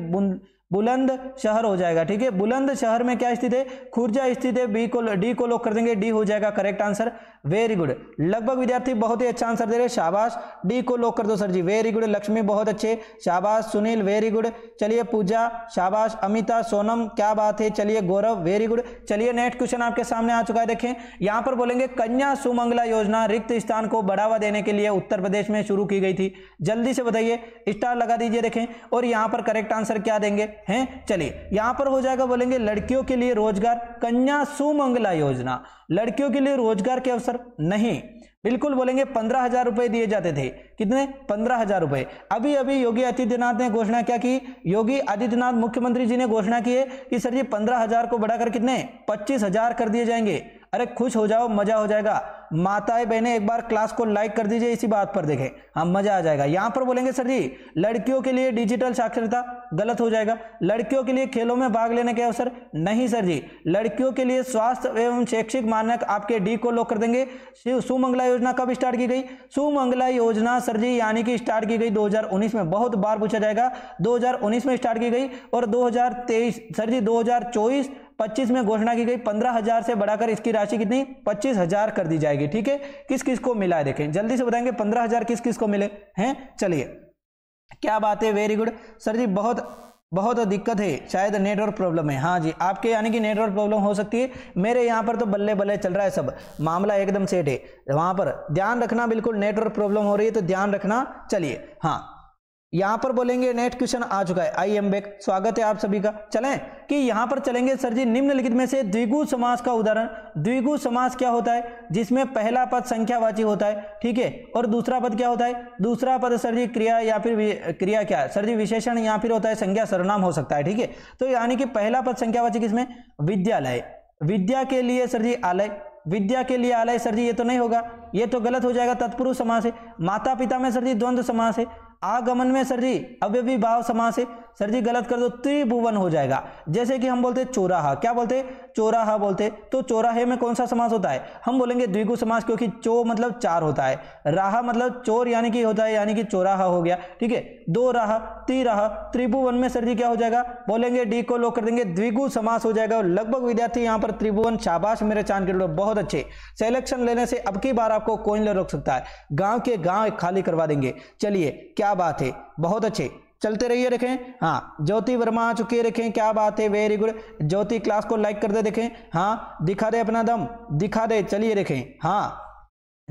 बुलंदशहर हो जाएगा। ठीक है, बुलंदशहर में क्या स्थित है? खुर्जा स्थित है। बी को डी को लॉक कर देंगे, डी हो जाएगा करेक्ट आंसर। वेरी गुड, लगभग विद्यार्थी बहुत ही अच्छा आंसर दे रहे, शाबाश। डी को लॉक कर दो sir ji, very good. Lakshmi बहुत अच्छे, शाबाश। सुनील वेरी गुड, चलिए पूजा, शाबाश। अमिता, सोनम, क्या बात है, चलिए। Gaurav very good. चलिए नेक्स्ट क्वेश्चन आपके सामने आ चुका है। देखें यहाँ पर बोलेंगे कन्या सुमंगला योजना रिक्त स्थान को बढ़ावा देने के लिए उत्तर प्रदेश में शुरू की गई थी, जल्दी से बताइए, स्टार लगा दीजिए। देखें और यहाँ पर करेक्ट आंसर क्या देंगे हैं? चलिए यहां पर हो जाएगा बोलेंगे लड़कियों के लिए रोजगार, कन्या सुमंगला योजना लड़कियों के लिए रोजगार के अवसर नहीं, बिल्कुल बोलेंगे 15,000 रुपए दिए जाते थे। कितने? 15,000 रुपए। अभी अभी योगी आदित्यनाथ ने घोषणा क्या की? योगी आदित्यनाथ मुख्यमंत्री जी ने घोषणा की है कि सर जी 15,000 को बढ़ाकर कितने 25,000 कर दिए जाएंगे। अरे खुश हो जाओ, मजा हो जाएगा। माताएं बहनें एक बार क्लास को लाइक कर दीजिए इसी बात पर, देखें हाँ मजा आ जाएगा। यहां पर बोलेंगे सर जी लड़कियों के लिए डिजिटल साक्षरता, गलत हो जाएगा। लड़कियों के लिए खेलों में भाग लेने के अवसर, नहीं सर जी। लड़कियों के लिए स्वास्थ्य एवं शैक्षिक मानक, आपके डी को लॉक कर देंगे। सुमंगला योजना कब स्टार्ट की गई? सुमंगला योजना सर जी यानी कि स्टार्ट की गई 2019 में, बहुत बार पूछा जाएगा। 2019 में स्टार्ट की गई और 2023 सर जी 2024-25 में घोषणा की गई। 15,000 से बढ़ाकर इसकी राशि कितनी 25,000 कर दी जाएगी। ठीक है, किस किस को मिला है देखें, जल्दी से बताएंगे 15,000 किस किस को मिले हैं। चलिए क्या बात है, वेरी गुड सर जी, बहुत बहुत दिक्कत है, शायद नेटवर्क प्रॉब्लम है। हाँ जी, आपके यानी कि नेटवर्क प्रॉब्लम हो सकती है, मेरे यहाँ पर तो बल्ले बल्ले चल रहा है, सब मामला एकदम सेट है। वहाँ पर ध्यान रखना, बिल्कुल नेटवर्क प्रॉब्लम हो रही है तो ध्यान रखना। चलिए हाँ, यहाँ पर बोलेंगे नेक्स्ट क्वेश्चन आ चुका है। आई एम बैक, स्वागत है आप सभी का। चलें कि यहाँ पर चलेंगे सर जी निम्नलिखित में से द्विगु समास का उदाहरण। द्विगु समास क्या होता है? जिसमें पहला पद संख्यावाची होता है, ठीक है, और दूसरा पद क्या होता है? दूसरा पद सर जी क्रिया या फिर क्रिया क्या सर जी विशेषण या फिर होता है संज्ञा सर्वनाम हो सकता है। ठीक है, तो यानी कि पहला पद संख्यावाची किसमें? विद्यालय, विद्या के लिए सर जी आलय, विद्या के लिए आलय सर जी ये तो नहीं होगा, ये तो गलत हो जाएगा, तत्पुरुष समास है। माता पिता में सर जी द्वंद्व समास है। आगमन में सर जी अव्ययीभाव समास है, सर जी गलत कर दो, त्रिभुवन हो जाएगा। जैसे कि हम बोलते चौराहा, क्या बोलते? चौराहा बोलते, तो चौराहे में कौन सा समास होता है? हम बोलेंगे द्विगु समास, क्योंकि चो मतलब चार होता है, राह मतलब चोर यानी कि होता है, यानी कि चौराहा हो गया। ठीक है, दो राह, तिराह, त्रिभुवन में सर जी क्या हो जाएगा? बोलेंगे डी को लॉक कर देंगे, द्विगु समास हो जाएगा। लगभग विद्यार्थी यहाँ पर त्रिभुवन, शाबाश मेरे चांद के लोग बहुत अच्छे। सिलेक्शन लेने से अब की बार आपको कोई नहीं रोक सकता है, गाँव के गाँव खाली करवा देंगे। चलिए क्या बात है, बहुत अच्छे, चलते रहिए। देखें हाँ, ज्योति वर्मा आ चुकी है, देखें क्या बात है, वेरी गुड। ज्योति क्लास को लाइक कर दे, देखें हाँ, दिखा दे अपना दम, दिखा दे। चलिए देखें हाँ,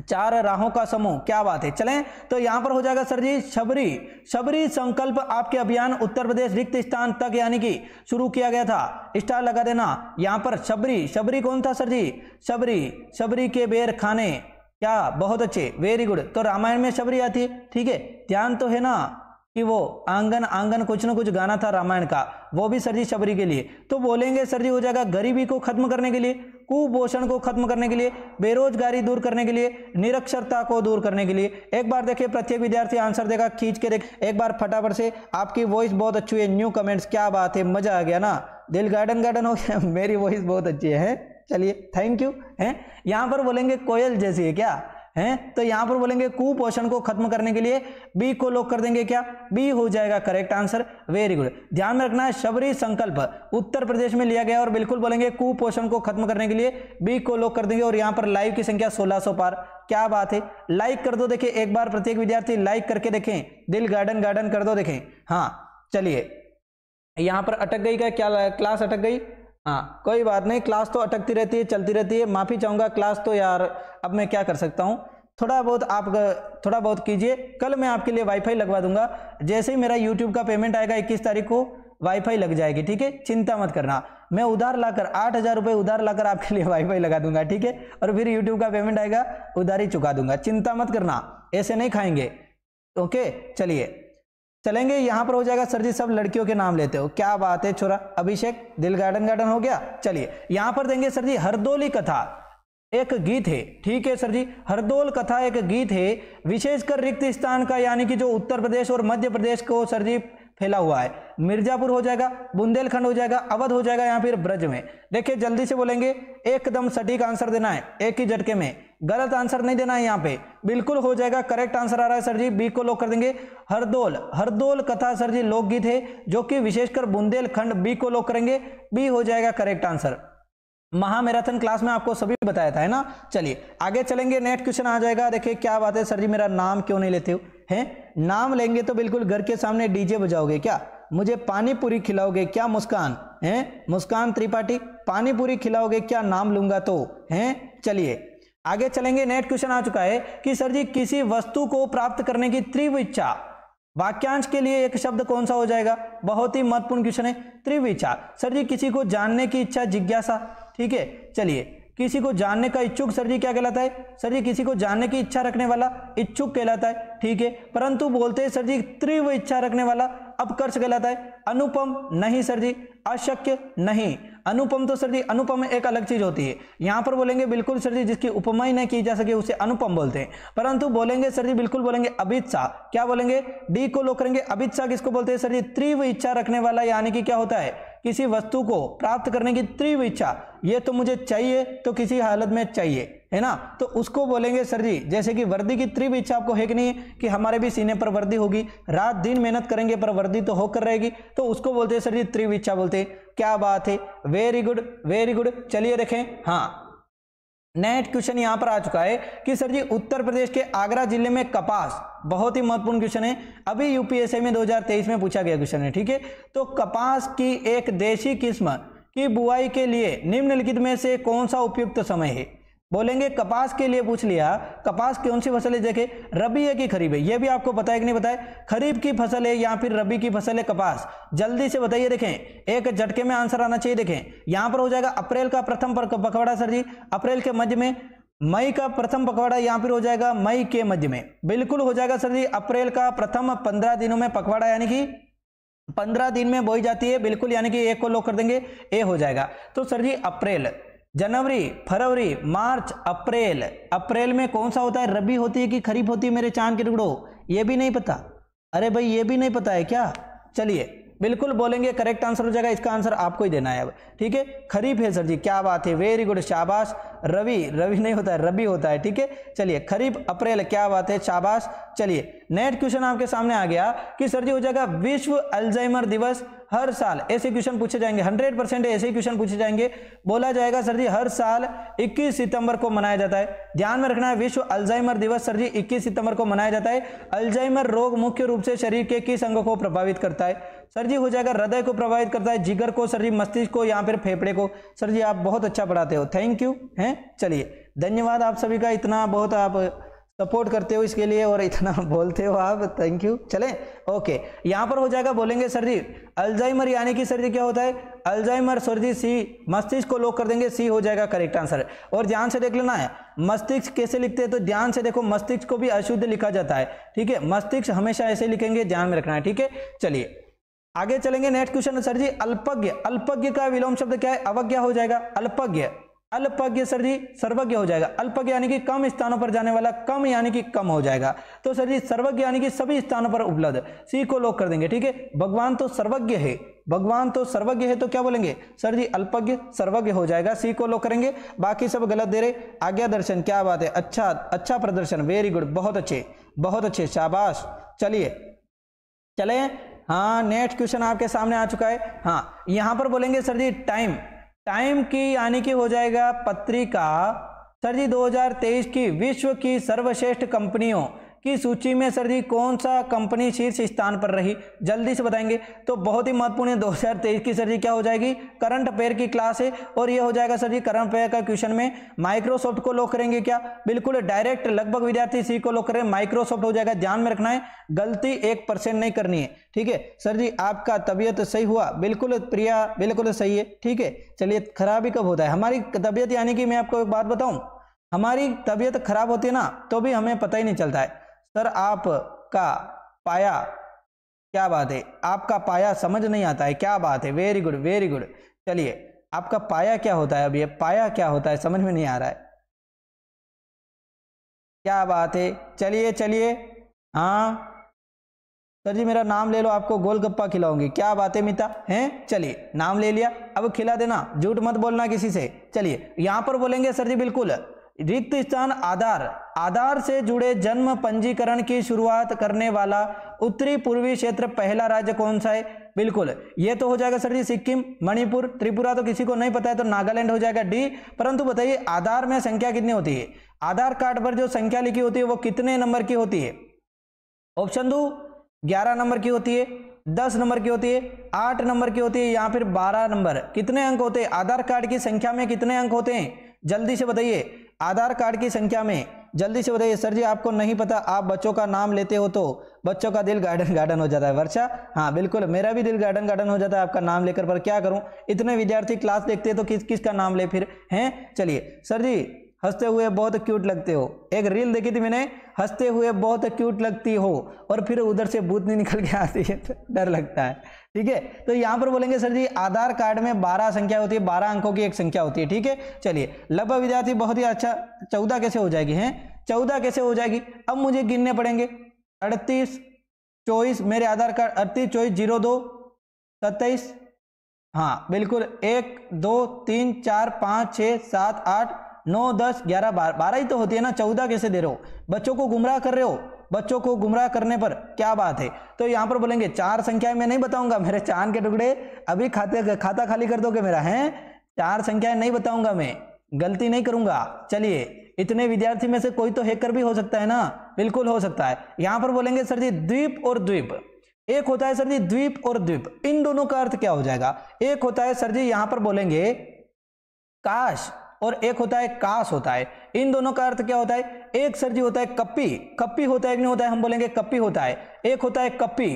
चार राहों का समूह, क्या बात है। चलें तो यहाँ पर हो जाएगा सर जी शबरी, शबरी संकल्प आपके अभियान उत्तर प्रदेश रिक्त स्थान तक यानी कि शुरू किया गया था, स्टार लगा देना। यहाँ पर शबरी, शबरी कौन था सर जी? शबरी, शबरी के बेर खाने, क्या बहुत अच्छे, वेरी गुड। तो रामायण में शबरी आती है, ठीक है, ध्यान तो है ना कि वो आंगन आंगन कुछ ना कुछ गाना था रामायण का, वो भी सर जी शबरी के लिए। तो बोलेंगे सर जी हो जाएगा गरीबी को खत्म करने के लिए, कुपोषण को खत्म करने के लिए, बेरोजगारी दूर करने के लिए, निरक्षरता को दूर करने के लिए। एक बार देखिए प्रत्येक विद्यार्थी आंसर देगा, खींच के देख एक बार फटाफट से। आपकी वॉइस बहुत अच्छी है, न्यू कमेंट्स, क्या बात है, मजा आ गया ना, दिल गार्डन गार्डन हो गया। मेरी वॉइस बहुत अच्छी है, चलिए थैंक यू। हैं यहाँ पर बोलेंगे कोयल जैसी है क्या हैं? तो यहां पर बोलेंगे कुपोषण को खत्म करने के लिए बी को लॉक कर देंगे, क्या बी हो जाएगा करेक्ट आंसर, वेरी गुड। ध्यान में रखना है, शबरी संकल्प उत्तर प्रदेश में लिया गया और बिल्कुल बोलेंगे कुपोषण को खत्म करने के लिए बी को लॉक कर देंगे। और यहां पर लाइव की संख्या 1600 पार, क्या बात है, लाइक कर दो। देखें एक बार प्रत्येक विद्यार्थी लाइक करके देखें, दिल गार्डन गार्डन कर दो। देखें हाँ, चलिए यहां पर अटक गई क्या क्लास? अटक गई हाँ, कोई बात नहीं, क्लास तो अटकती रहती है, चलती रहती है, माफ़ी चाहूँगा। क्लास तो यार अब मैं क्या कर सकता हूँ, थोड़ा बहुत कीजिए। कल मैं आपके लिए वाईफाई लगवा दूंगा। जैसे ही मेरा यूट्यूब का पेमेंट आएगा 21 तारीख को वाईफाई लग जाएगी, ठीक है, चिंता मत करना। मैं उधार लाकर 8,000 रुपये उधार लाकर आपके लिए वाईफाई लगा दूंगा, ठीक है, और फिर यूट्यूब का पेमेंट आएगा उधार ही चुका दूंगा, चिंता मत करना, ऐसे नहीं खाएंगे। ओके चलिए चलेंगे, यहाँ पर हो जाएगा सर जी सब लड़कियों के नाम लेते हो, क्या बात है छोरा। अभिषेक दिल गार्डन गार्डन हो गया। चलिए यहाँ पर देंगे सर जी हरदोली कथा एक गीत है, ठीक है सर जी, हरदोल कथा एक गीत है, विशेषकर रिक्त स्थान का, यानी कि जो उत्तर प्रदेश और मध्य प्रदेश को सर जी फैला हुआ है। मिर्जापुर हो जाएगा, बुंदेलखंड हो जाएगा, अवध हो जाएगा, यहाँ फिर ब्रज में। देखिए जल्दी से बोलेंगे, एकदम सटीक आंसर देना है एक ही झटके में, गलत आंसर नहीं देना है। यहाँ पे बिल्कुल हो जाएगा, करेक्ट आंसर आ रहा है सर जी, बी को लॉक कर देंगे। हरदोल, हरदोल कथा सर जी लोकगीत है जो कि विशेषकर बुंदेलखंड, बी को लॉक करेंगे, बी हो जाएगा करेक्ट आंसर। महामैराथन क्लास में आपको सभी बताया था, है ना। चलिए आगे चलेंगे, नेक्स्ट क्वेश्चन आ जाएगा। देखिए क्या बात है सर जी, मेरा नाम क्यों नहीं लेते हो, हैं, नाम लेंगे तो बिल्कुल घर के सामने डीजे बजाओगे क्या, मुझे पानी पूरी खिलाओगे क्या मुस्कान, हैं, मुस्कान त्रिपाठी, पानी पूरी खिलाओगे क्या नाम लूंगा तो, हैं। चलिए आगे चलेंगे, नेक्स्ट क्वेश्चन आ चुका है कि सर जी किसी वस्तु को प्राप्त करने की तीव्र इच्छा, वाक्यांश के लिए एक शब्द कौन सा हो जाएगा। बहुत ही महत्वपूर्ण क्वेश्चन है, तीव्र इच्छा सर जी, किसी को जानने की इच्छा, जिज्ञासा, ठीक है। चलिए किसी को जानने का इच्छुक सर जी क्या कहलाता है, सर जी किसी को जानने की इच्छा रखने वाला इच्छुक कहलाता है, ठीक है, परंतु बोलते हैं सर जी तीव्र इच्छा रखने वाला अपकर्ष कहलाता है। अनुपम नहीं सर जी, अशक्य नहीं, अनुपम तो सर जी, अनुपम एक अलग चीज होती है। यहां पर बोलेंगे बिल्कुल सर जी जिसकी उपमा ही नहीं की जा सके उसे अनुपम बोलते हैं, परंतु बोलेंगे सर जी बिल्कुल बोलेंगे अभित शाह, क्या बोलेंगे, डी को लॉक करेंगे। अभित शाह किसको बोलते हैं सर जी, तीव्र इच्छा रखने वाला, यानी कि क्या होता है किसी वस्तु को प्राप्त करने की तीव्र इच्छा, ये तो मुझे चाहिए तो किसी हालत में चाहिए, है ना, तो उसको बोलेंगे सर जी। जैसे कि वर्दी की तीव्र इच्छा आपको है कि नहीं है कि हमारे भी सीने पर वर्दी होगी, रात दिन मेहनत करेंगे पर वर्दी तो होकर रहेगी, तो उसको बोलते हैं सर जी तीव्र इच्छा बोलते हैं। क्या बात है, वेरी गुड वेरी गुड। चलिए देखें, हाँ नेक्स्ट क्वेश्चन यहाँ पर आ चुका है कि सर जी उत्तर प्रदेश के आगरा जिले में कपास, बहुत ही महत्वपूर्ण क्वेश्चन है, अभी यूपीएससी में 2023 में पूछा गया क्वेश्चन है, ठीक है। तो कपास की एक देशी किस्म की बुआई के लिए निम्नलिखित में से कौन सा उपयुक्त समय है। बोलेंगे कपास के लिए पूछ लिया, कपास कौन सी फसल है, देखे रबी है कि खरीफ है, ये भी आपको पता है कि नहीं पता है, खरीफ की फसल है या फिर रबी की फसल है कपास, जल्दी से बताइए। देखें एक झटके में आंसर आना चाहिए। देखें यहाँ पर हो जाएगा अप्रैल का प्रथम पखवाड़ा सर जी, अप्रैल के मध्य में, मई का प्रथम पखवाड़ा यहाँ पर हो जाएगा मई के मध्य में, बिल्कुल हो जाएगा सर जी। अप्रैल का प्रथम 15 दिनों में पखवाड़ा, यानी कि 15 दिन में बोई जाती है, बिल्कुल, यानी कि ए को लॉक कर देंगे, ए हो जाएगा। तो सर जी अप्रैल, जनवरी, फरवरी, मार्च, अप्रैल, अप्रैल में कौन सा होता है, रबी होती है कि खरीफ होती है मेरे चांद के टुकड़ो, ये भी नहीं पता, अरे भाई ये भी नहीं पता है क्या। चलिए बिल्कुल बोलेंगे करेक्ट आंसर हो जाएगा, इसका आंसर आपको ही देना है अब, ठीक है, खरीफ है सर जी, क्या बात है, वेरी गुड, शाबाश। रवि, रवि नहीं होता है, रबी होता है, ठीक है। चलिए खरीफ, अप्रैल, क्या बात है, शाबाश। चलिए नेक्स्ट क्वेश्चन आपके सामने आ गया कि सर जी हो जाएगा विश्व अल्जाइमर दिवस, हर साल ऐसे क्वेश्चन पूछे जाएंगे, 100% ऐसे क्वेश्चन पूछे जाएंगे। बोला जाएगा सर जी हर साल 21 सितंबर को मनाया जाता है, ध्यान में रखना है, विश्व अल्जाइमर दिवस सर जी 21 सितंबर को मनाया जाता है। अल्जाइमर रोग मुख्य रूप से शरीर के किस अंग को प्रभावित करता है, सर जी हो जाएगा हृदय को प्रभावित करता है, जिगर को सर जी, मस्तिष्क को, यहाँ फिर फेफड़े को। सर जी आप बहुत अच्छा पढ़ाते हो, थैंक यू, हैं। चलिए धन्यवाद आप सभी का, इतना बहुत आप सपोर्ट करते हो इसके लिए और इतना बोलते हो आप, थैंक यू। चले ओके, यहाँ पर हो जाएगा बोलेंगे सर जी अल्जाइमर, यानी कि सर जी क्या होता है अल्जाइमर, सर जी सी, मस्तिष्क को लॉक कर देंगे, सी हो जाएगा करेक्ट आंसर। और ध्यान से देख लेना है मस्तिष्क कैसे लिखते हैं, तो ध्यान से देखो मस्तिष्क को भी अशुद्ध लिखा जाता है, ठीक है, मस्तिष्क हमेशा ऐसे लिखेंगे, ध्यान में रखना है, ठीक है। चलिए आगे चलेंगे, नेक्स्ट क्वेश्चन सर जी अल्पज्ञ, अल्पज्ञ का विलोम शब्द क्या है, अवज्ञ हो जाएगा। अल्पज्ञ, अल्पज्ञ सर जी सर्वज्ञ हो जाएगा, अल्पज्ञ यानी कि कम स्थानों पर जाने वाला, कम यानी कि कम हो जाएगा, तो सर जी सर्वज्ञ यानी कि सभी स्थानों पर उपलब्ध, सी को लॉक कर देंगे, ठीक है। भगवान तो सर्वज्ञ है, भगवान तो सर्वज्ञ है, तो क्या बोलेंगे सर जी अल्पज्ञ सर्वज्ञ हो जाएगा, सी को लॉक करेंगे। बाकी सब गलत दे रहे। आज्ञा दर्शन, क्या बात है, अच्छा अच्छा प्रदर्शन, वेरी गुड, बहुत अच्छे, शाबाश। चलिए चले, हाँ नेक्स्ट क्वेश्चन आपके सामने आ चुका है, हाँ यहाँ पर बोलेंगे सर जी टाइम, टाइम की यानी कि हो जाएगा पत्रिका सर जी 2023 की विश्व की सर्वश्रेष्ठ कंपनियों की सूची में सर जी कौन सा कंपनी शीर्ष स्थान पर रही, जल्दी से बताएंगे। तो बहुत ही महत्वपूर्ण है 2023 की सर जी क्या हो जाएगी, करंट अफेयर की क्लास है और ये हो जाएगा सर जी करंट अफेयर का क्वेश्चन में। माइक्रोसॉफ्ट को लॉक करेंगे क्या, बिल्कुल डायरेक्ट लगभग विद्यार्थी सी को लॉक करें, माइक्रोसॉफ्ट हो जाएगा। ध्यान में रखना है, गलती 1% नहीं करनी है, ठीक है सर जी। आपका तबीयत सही हुआ, बिल्कुल प्रिया बिल्कुल सही है, ठीक है। चलिए खराब ही कब होता है हमारी तबीयत, यानी कि मैं आपको एक बात बताऊं, हमारी तबीयत खराब होती है ना तो भी हमें पता ही नहीं चलता है। सर आपका पाया, क्या बात है, आपका पाया समझ नहीं आता है, क्या बात है, वेरी गुड वेरी गुड। चलिए आपका पाया क्या होता है, अब ये पाया क्या होता है समझ में नहीं आ रहा है, क्या बात है। चलिए चलिए, हाँ सर जी मेरा नाम ले लो, आपको गोलगप्पा खिलाऊंगी, क्या बात है मिता हैं। चलिए नाम ले लिया, अब खिला देना, झूठ मत बोलना किसी से। चलिए यहाँ पर बोलेंगे सर जी बिल्कुल रिक्त स्थान आधार, आधार से जुड़े जन्म पंजीकरण की शुरुआत करने वाला उत्तरी पूर्वी क्षेत्र पहला राज्य कौन सा है, बिल्कुल ये तो हो जाएगा सर जी सिक्किम, मणिपुर, त्रिपुरा तो किसी को नहीं पता है तो नागालैंड हो जाएगा डी। परंतु बताइए आधार में संख्या कितनी होती है, आधार कार्ड पर जो संख्या लिखी होती है वो कितने नंबर की होती है, ऑप्शन दो 11 नंबर की होती है, 10 नंबर की होती है, 8 नंबर की होती है या फिर 12 नंबर, कितने अंक होते हैं आधार कार्ड की संख्या में, कितने अंक होते हैं जल्दी से बताइए आधार कार्ड की संख्या में, जल्दी से बताइए। सर जी आपको नहीं पता, आप बच्चों का नाम लेते हो तो बच्चों का दिल गार्डन गार्डन हो जाता है, वर्षा हाँ बिल्कुल मेरा भी दिल गार्डन गार्डन हो जाता है आपका नाम लेकर, पर क्या करूं इतने विद्यार्थी क्लास देखते हैं तो किस किस का नाम ले फिर हैं। चलिए सर जी हंसते हुए बहुत क्यूट लगते हो, एक रील देखी थी मैंने, हंसते हुए बहुत क्यूट लगती हो और फिर उधर से भूतनी निकल के आती है तो डर लगता है, ठीक है। तो यहाँ पर बोलेंगे सर जी आधार कार्ड में 12 संख्या होती है, 12 अंकों की एक संख्या होती है, ठीक है। चलिए लगभग विद्यार्थी बहुत ही अच्छा, 14 कैसे हो जाएगी हैं, 14 कैसे हो जाएगी, अब मुझे गिनने पड़ेंगे 38 24 मेरे आधार कार्ड 38 24 02 27, हाँ बिल्कुल 1 2 3 4 5 6 7 8 9 10 11 12 ही तो होती है ना, 14 कैसे दे रहे हो, बच्चों को गुमराह कर रहे हो, बच्चों को गुमराह करने पर क्या बात है। तो यहाँ पर बोलेंगे 4 संख्याएं मैं नहीं बताऊंगा मेरे चांद के टुकड़े, अभी खाता खाली कर दोगे मेरा हैं, 4 संख्याएं नहीं बताऊंगा मैं, गलती नहीं करूंगा। चलिए इतने विद्यार्थी में से कोई तो हैकर भी हो सकता है ना, बिल्कुल हो सकता है। यहाँ पर बोलेंगे सर जी द्वीप और द्वीप, एक होता है सर जी द्वीप और द्वीप, इन दोनों का अर्थ क्या हो जाएगा, एक होता है सर जी यहाँ पर बोलेंगे काश और एक होता है कास होता है, इन दोनों का अर्थ क्या होता है, एक सर जी होता है कप्पी, कप्पी होता है एक नहीं होता है, हम बोलेंगे कप्पी होता है, एक होता है कप्पी,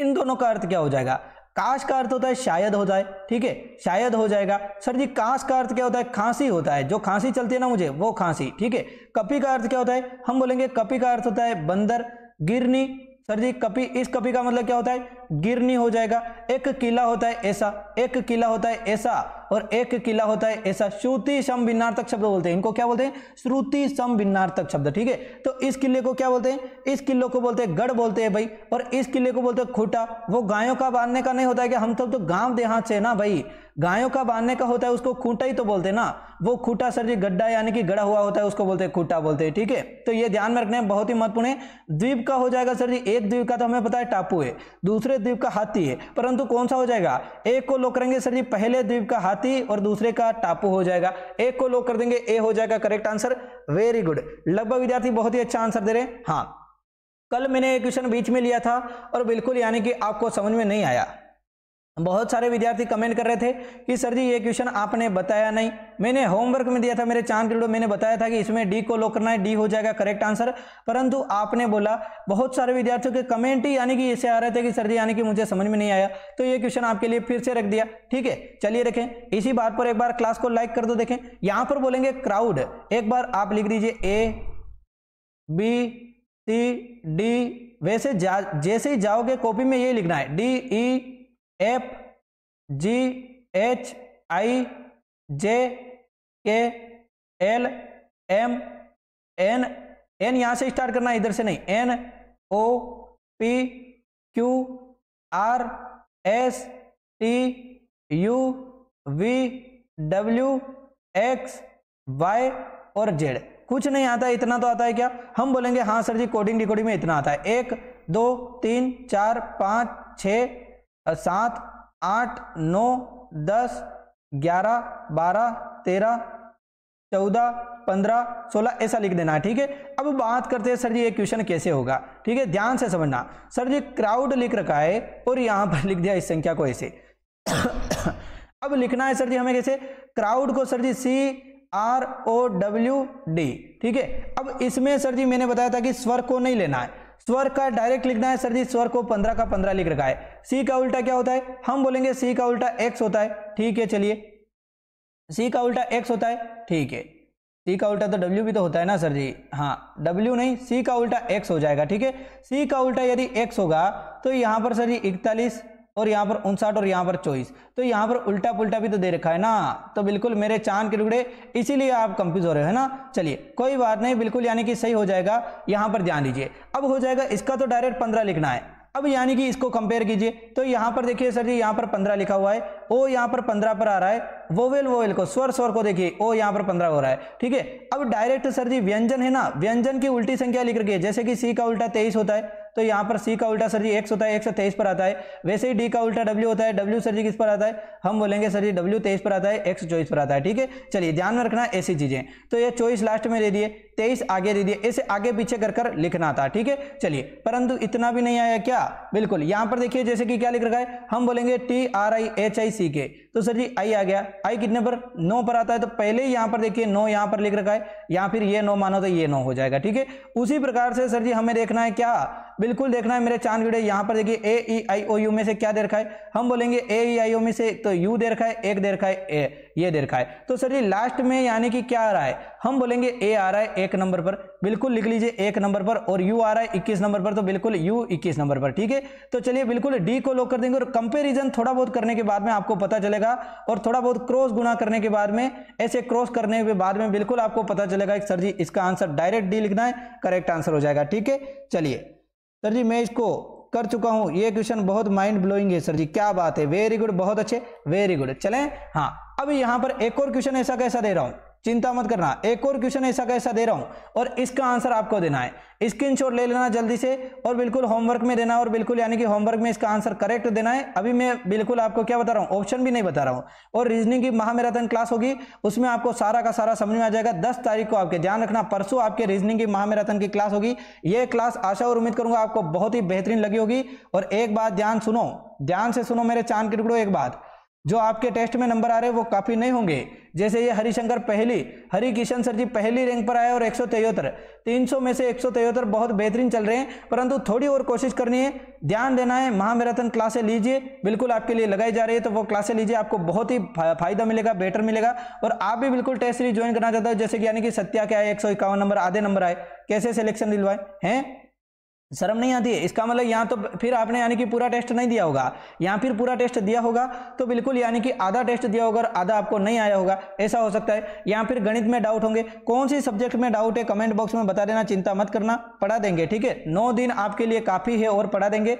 इन दोनों का अर्थ क्या हो जाएगा, काश का अर्थ होता है शायद होता है, ठीक है शायद हो जाएगा। सर जी कास का अर्थ क्या होता है, खांसी होता है, जो खांसी चलती है ना मुझे वो खांसी, ठीक है। कप्पी का अर्थ क्या होता है, हम बोलेंगे कप्पी का अर्थ होता है बंदर, गिरनी सर जी कपी, इस कपी का मतलब क्या होता है गिरनी हो जाएगा। एक किला होता है ऐसा, एक किला होता है ऐसा और एक किला होता है ऐसा, श्रुति सम भिन्नार्थक शब्द बोलते हैं इनको, क्या बोलते हैं श्रुति सम भिन्नार्थक शब्द, ठीक है। तो इस किले को क्या बोलते हैं, इस किले को बोलते हैं गढ़ बोलते हैं भाई, और इस किले को बोलते हैं खूटा, वो गायों का बांधने का नहीं होता है कि हम तो गांव देहात से ना भाई, गायों का बांधने का होता है उसको खूंटा ही तो बोलते हैं ना, वो खूंटा सर जी गड्ढा यानी कि गड़ा हुआ होता है उसको बोलते हैं खूंटा बोलते हैं, ठीक है। तो ये ध्यान में रखना है बहुत ही महत्वपूर्ण है। द्वीप का हो जाएगा सर जी, एक द्वीप का तो हमें पता है टापू है, दूसरे द्वीप का हाथी है, परंतु कौन सा हो जाएगा, एक को लॉक करेंगे सर जी पहले द्वीप का हाथी और दूसरे का टापू हो जाएगा, एक को लॉक कर देंगे ए हो जाएगा करेक्ट आंसर, वेरी गुड। लगभग विद्यार्थी बहुत ही अच्छा आंसर दे रहे हैं। हाँ कल मैंने एक क्वेश्चन बीच में लिया था और बिल्कुल यानी कि आपको समझ में नहीं आया, बहुत सारे विद्यार्थी कमेंट कर रहे थे कि सर जी ये क्वेश्चन आपने बताया नहीं, मैंने होमवर्क में दिया था मेरे चांद के, मैंने बताया था कि इसमें डी को लॉक करना है, डी हो जाएगा करेक्ट आंसर, परंतु आपने बोला, बहुत सारे विद्यार्थियों के कमेंट ही यानी कि ऐसे आ रहे थे कि सर जी यानी कि मुझे समझ में नहीं आया, तो ये क्वेश्चन आपके लिए फिर से रख दिया, ठीक है। चलिए रखें, इसी बात पर एक बार क्लास को लाइक कर दो। देखें यहाँ पर बोलेंगे क्राउड, एक बार आप लिख दीजिए A B C D, वैसे जैसे ही जाओगे कॉपी में ये लिखना है DEFGHIJKLMN, यहां से स्टार्ट करना है, इधर से नहीं, NO P Q R S T U V W X Y और Z। कुछ नहीं आता है, इतना तो आता है क्या, हम बोलेंगे हाँ सर जी कोडिंग डिकोडिंग में इतना आता है, 1 2 3 4 5 6 7 8 9 10 11 12 13 14, 15, 16 ऐसा लिख देना, ठीक है। अब बात करते हैं सर जी ये क्वेश्चन कैसे होगा, ठीक है, ध्यान से समझना। सर जी क्राउड लिख रखा है और यहाँ पर लिख दिया इस संख्या को ऐसे। अब लिखना है सर जी हमें कैसे, क्राउड को सर जी CROWD, ठीक है। अब इसमें सर जी मैंने बताया था कि स्वर को नहीं लेना है, स्वर का डायरेक्ट लिखना है सर जी। स्वर को 15 का 15 लिख रखा है। सी का उल्टा क्या होता है, हम बोलेंगे सी का उल्टा x होता है, ठीक है। चलिए सी का उल्टा x होता है, ठीक है। सी का उल्टा तो w भी तो होता है ना सर जी, हाँ w नहीं, सी का उल्टा x हो जाएगा, ठीक है। सी का उल्टा यदि x होगा तो यहाँ पर सर जी 41 और यहाँ पर 59 और यहाँ पर 24, तो यहाँ पर उल्टा पुल्टा भी तो दे रखा है ना, तो बिल्कुल मेरे चांद के टुकड़े, इसीलिए आप कंफ्यूज हो रहे हो ना। चलिए कोई बात नहीं, बिल्कुल यानी कि सही हो जाएगा, यहाँ पर ध्यान दीजिए। अब हो जाएगा इसका तो डायरेक्ट 15 लिखना है। अब यानी कि इसको कंपेयर कीजिए, तो यहाँ पर देखिए सर जी यहाँ पर 15 लिखा हुआ है, ओ यहाँ पर 15 पर आ रहा है। वोवेल वोवेल को, स्वर स्वर को देखिए, ओ यहाँ पर 15 हो रहा है, ठीक है। अब डायरेक्ट सर जी व्यंजन है ना, व्यंजन की उल्टी संख्या लिख रखी है। जैसे कि सी का उल्टा 23 होता है, तो यहाँ पर सी का उल्टा सर जी x होता है, x 23 पर आता है। वैसे ही डी का उल्टा w होता है, w सर जी किस पर आता है, हम बोलेंगे सर जी w 23 पर आता है, x 24 पर आता है, ठीक है। चलिए ध्यान में रखना ऐसी चीजें। तो ये 24 लास्ट में दे दिए, 23 आगे दे दिए, ऐसे आगे पीछे कर कर लिखना था, ठीक है। चलिए परंतु इतना भी नहीं आया क्या, बिल्कुल। यहाँ पर देखिए जैसे कि क्या लिख रखा है, हम बोलेंगे TRIHICK, तो सर जी आई आ गया। आई कितने पर, 9 पर आता है, तो पहले ही यहाँ पर देखिए 9 यहाँ पर लिख रखा है, यहाँ फिर ये 9 मानो तो ये 9 हो जाएगा, ठीक है। उसी प्रकार से सर जी हमें देखना है क्या, बिल्कुल देखना है मेरे चांद वीडियो। यहाँ पर देखिए AEIOU में से क्या दे रखा है, हम बोलेंगे AEIO में से तो U दे रखा है, एक दे रखा है ए, ये दे रखा है, तो सर जी लास्ट में यानी कि क्या आ रहा है, हम बोलेंगे ए आ रहा है 1 नंबर पर, बिल्कुल लिख लीजिए 1 नंबर पर, और U आ रहा है 21 नंबर पर, तो बिल्कुल U 21 नंबर पर, ठीक है। तो चलिए बिल्कुल D को लॉक कर देंगे, और कंपेरिजन थोड़ा बहुत करने के बाद में आपको पता चलेगा, और थोड़ा बहुत क्रॉस गुणा करने के बाद में, ऐसे क्रॉस करने के बाद में बिल्कुल आपको पता चलेगा कि सर जी इसका आंसर डायरेक्ट D लिखना है, करेक्ट आंसर हो जाएगा, ठीक है। चलिए सर जी मैं इसको कर चुका हूं, ये क्वेश्चन बहुत माइंड ब्लोइंग है सर जी, क्या बात है, वेरी गुड, बहुत अच्छे, वेरी गुड। चलें, हाँ अब यहाँ पर एक और क्वेश्चन ऐसा कैसा दे रहा हूं, चिंता मत करना, एक और क्वेश्चन ऐसा कैसा दे रहा हूं, और इसका आंसर आपको देना है। स्क्रीनशॉट ले लेना जल्दी से, और बिल्कुल होमवर्क में देना, और बिल्कुल यानी कि होमवर्क में इसका आंसर करेक्ट देना है। अभी मैं बिल्कुल आपको क्या बता रहा हूं, ऑप्शन भी नहीं बता रहा हूं, और रीजनिंग की महामैराथन क्लास होगी, उसमें आपको सारा का सारा समझ में आ जाएगा। 10 तारीख को आपके ध्यान रखना, परसों आपके रीजनिंग की महामैराथन की क्लास होगी। यह क्लास आशा और उम्मीद करूंगा आपको बहुत ही बेहतरीन लगी होगी। और एक बात ध्यान सुनो, ध्यान से सुनो मेरे चांद के टुकड़े, एक बात, जो आपके टेस्ट में नंबर आ रहे हैं वो काफी नहीं होंगे। जैसे ये हरिशंकर पहली, हरि किशन सर जी पहली रैंक पर आए और 173, 300 में से 173 बहुत बेहतरीन चल रहे हैं, परंतु थोड़ी और कोशिश करनी है, ध्यान देना है। महामैराथन क्लासें लीजिए, बिल्कुल आपके लिए लगाई जा रही है, तो वो क्लासें लीजिए, आपको बहुत ही फायदा मिलेगा, बेटर मिलेगा। और आप भी बिल्कुल टेस्ट सीरीज ज्वाइन करना चाहते हो, जैसे कि यानी कि सत्या के आए 151 नंबर, आधे नंबर आए, कैसे सिलेक्शन दिलवाए हैं, शर्म नहीं आती है? इसका मतलब यहाँ तो फिर आपने यानी कि पूरा टेस्ट नहीं दिया होगा, यहाँ फिर पूरा टेस्ट दिया होगा, तो बिल्कुल यानी कि आधा टेस्ट दिया होगा और आधा आपको नहीं आया होगा, ऐसा हो सकता है। यहाँ फिर गणित में डाउट होंगे, कौन सी सब्जेक्ट में डाउट है कमेंट बॉक्स में बता देना, चिंता मत करना, पढ़ा देंगे, ठीक है। 9 दिन आपके लिए काफ़ी है और पढ़ा देंगे,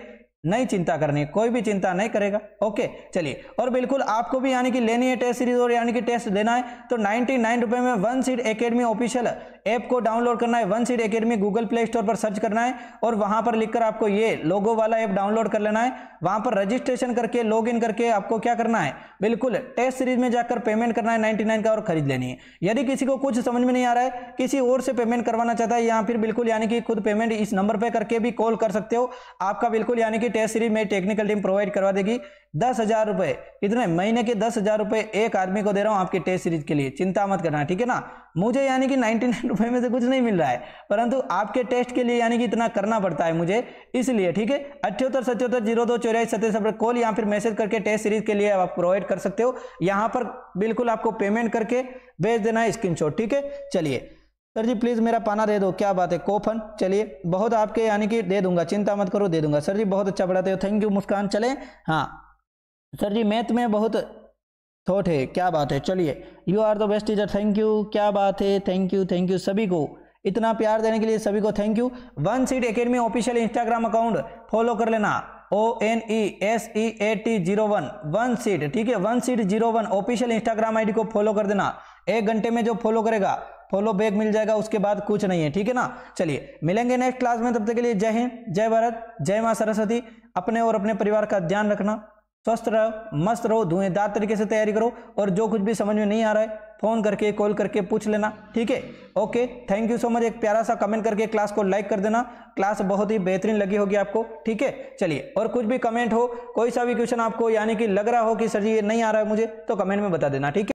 नहीं चिंता करनी, कोई भी चिंता नहीं करेगा, ओके। चलिए, और बिल्कुल आपको भी यानी कि लेनी है टेस्ट सीरीज और यानी कि टेस्ट देना है, तो 99 रुपए में one seat academy official app को डाउनलोड करना है। One seat academy Google play store पर सर्च करना है, और वहां पर लिखकर आपको ये लोगो वाला ऐप डाउनलोड कर लेना है। वहां पर रजिस्ट्रेशन करके लॉग इन करके आपको क्या करना है, बिल्कुल टेस्ट सीरीज में जाकर पेमेंट करना है 99 का और खरीद लेनी है। यदि किसी को कुछ समझ में नहीं आ रहा है, किसी और से पेमेंट करवाना चाहता है, या फिर बिल्कुल यानी कि खुद पेमेंट इस नंबर पर करके भी कॉल कर सकते हो। आपका बिल्कुल यानी कि टेस्ट सीरीज में टेक्निकल टीम प्रोवाइड करवा देगी। 10,000 रुपए, इतने महीने के 10,000 रुपए एक आदमी को दे रहा हूं आपकी टेस्ट सीरीज के लिए, चिंता मत करना, ठीक है ना। मुझे यानी कि 99 रुपए में से कुछ नहीं मिल रहा है, परंतु आपके टेस्ट के लिए यानी कि इतना करना पड़ता है मुझे, इसलिए ठीक है। 78 77 02 84 77 पर कॉल या फिर मैसेज करके टेस्ट सीरीज के लिए आप प्रोवाइड कर सकते हो। यहां पर बिल्कुल आपको पेमेंट करके भेज देना है स्क्रीनशॉट, ठीक है। चलिए सर जी प्लीज़ मेरा पाना दे दो, क्या बात है, कोफन, चलिए बहुत आपके यानी कि दे दूंगा, चिंता मत करो, दे दूंगा। सर जी बहुत अच्छा पढ़ाते हो, थैंक यू मुस्कान। चले, हाँ सर जी मैथ में बहुत थॉट है, क्या बात है, चलिए, you are the best teacher, thank you, क्या बात है, थैंक यू, थैंक यू। सभी को इतना प्यार देने के लिए सभी को thank you. One seat academy official Instagram account follow कर लेना, ONESEAT01 वन सीट, ठीक है, 1 सीट 01 ऑफिशियल इंस्टाग्राम ID को फॉलो कर देना। 1 घंटे में जो फॉलो करेगा फॉलो बैक मिल जाएगा, उसके बाद कुछ नहीं है, ठीक है ना। चलिए मिलेंगे नेक्स्ट क्लास में, तब तक के लिए जय हिंद, जय भारत, जय मां सरस्वती। अपने और अपने परिवार का ध्यान रखना। स्वस्थ रहो, मस्त रहो, धुएंदार तरीके से तैयारी करो। और जो कुछ भी समझ में नहीं आ रहा है फ़ोन करके, कॉल करके पूछ लेना, ठीक है। Okay, thank you so much. एक प्यारा सा कमेंट करके क्लास को लाइक कर देना। क्लास बहुत ही बेहतरीन लगी होगी आपको, ठीक है। चलिए, और कुछ भी कमेंट हो, कोई सा भी क्वेश्चन आपको यानी कि लग रहा हो कि सर जी ये नहीं आ रहा है मुझे, तो कमेंट में बता देना, ठीक है।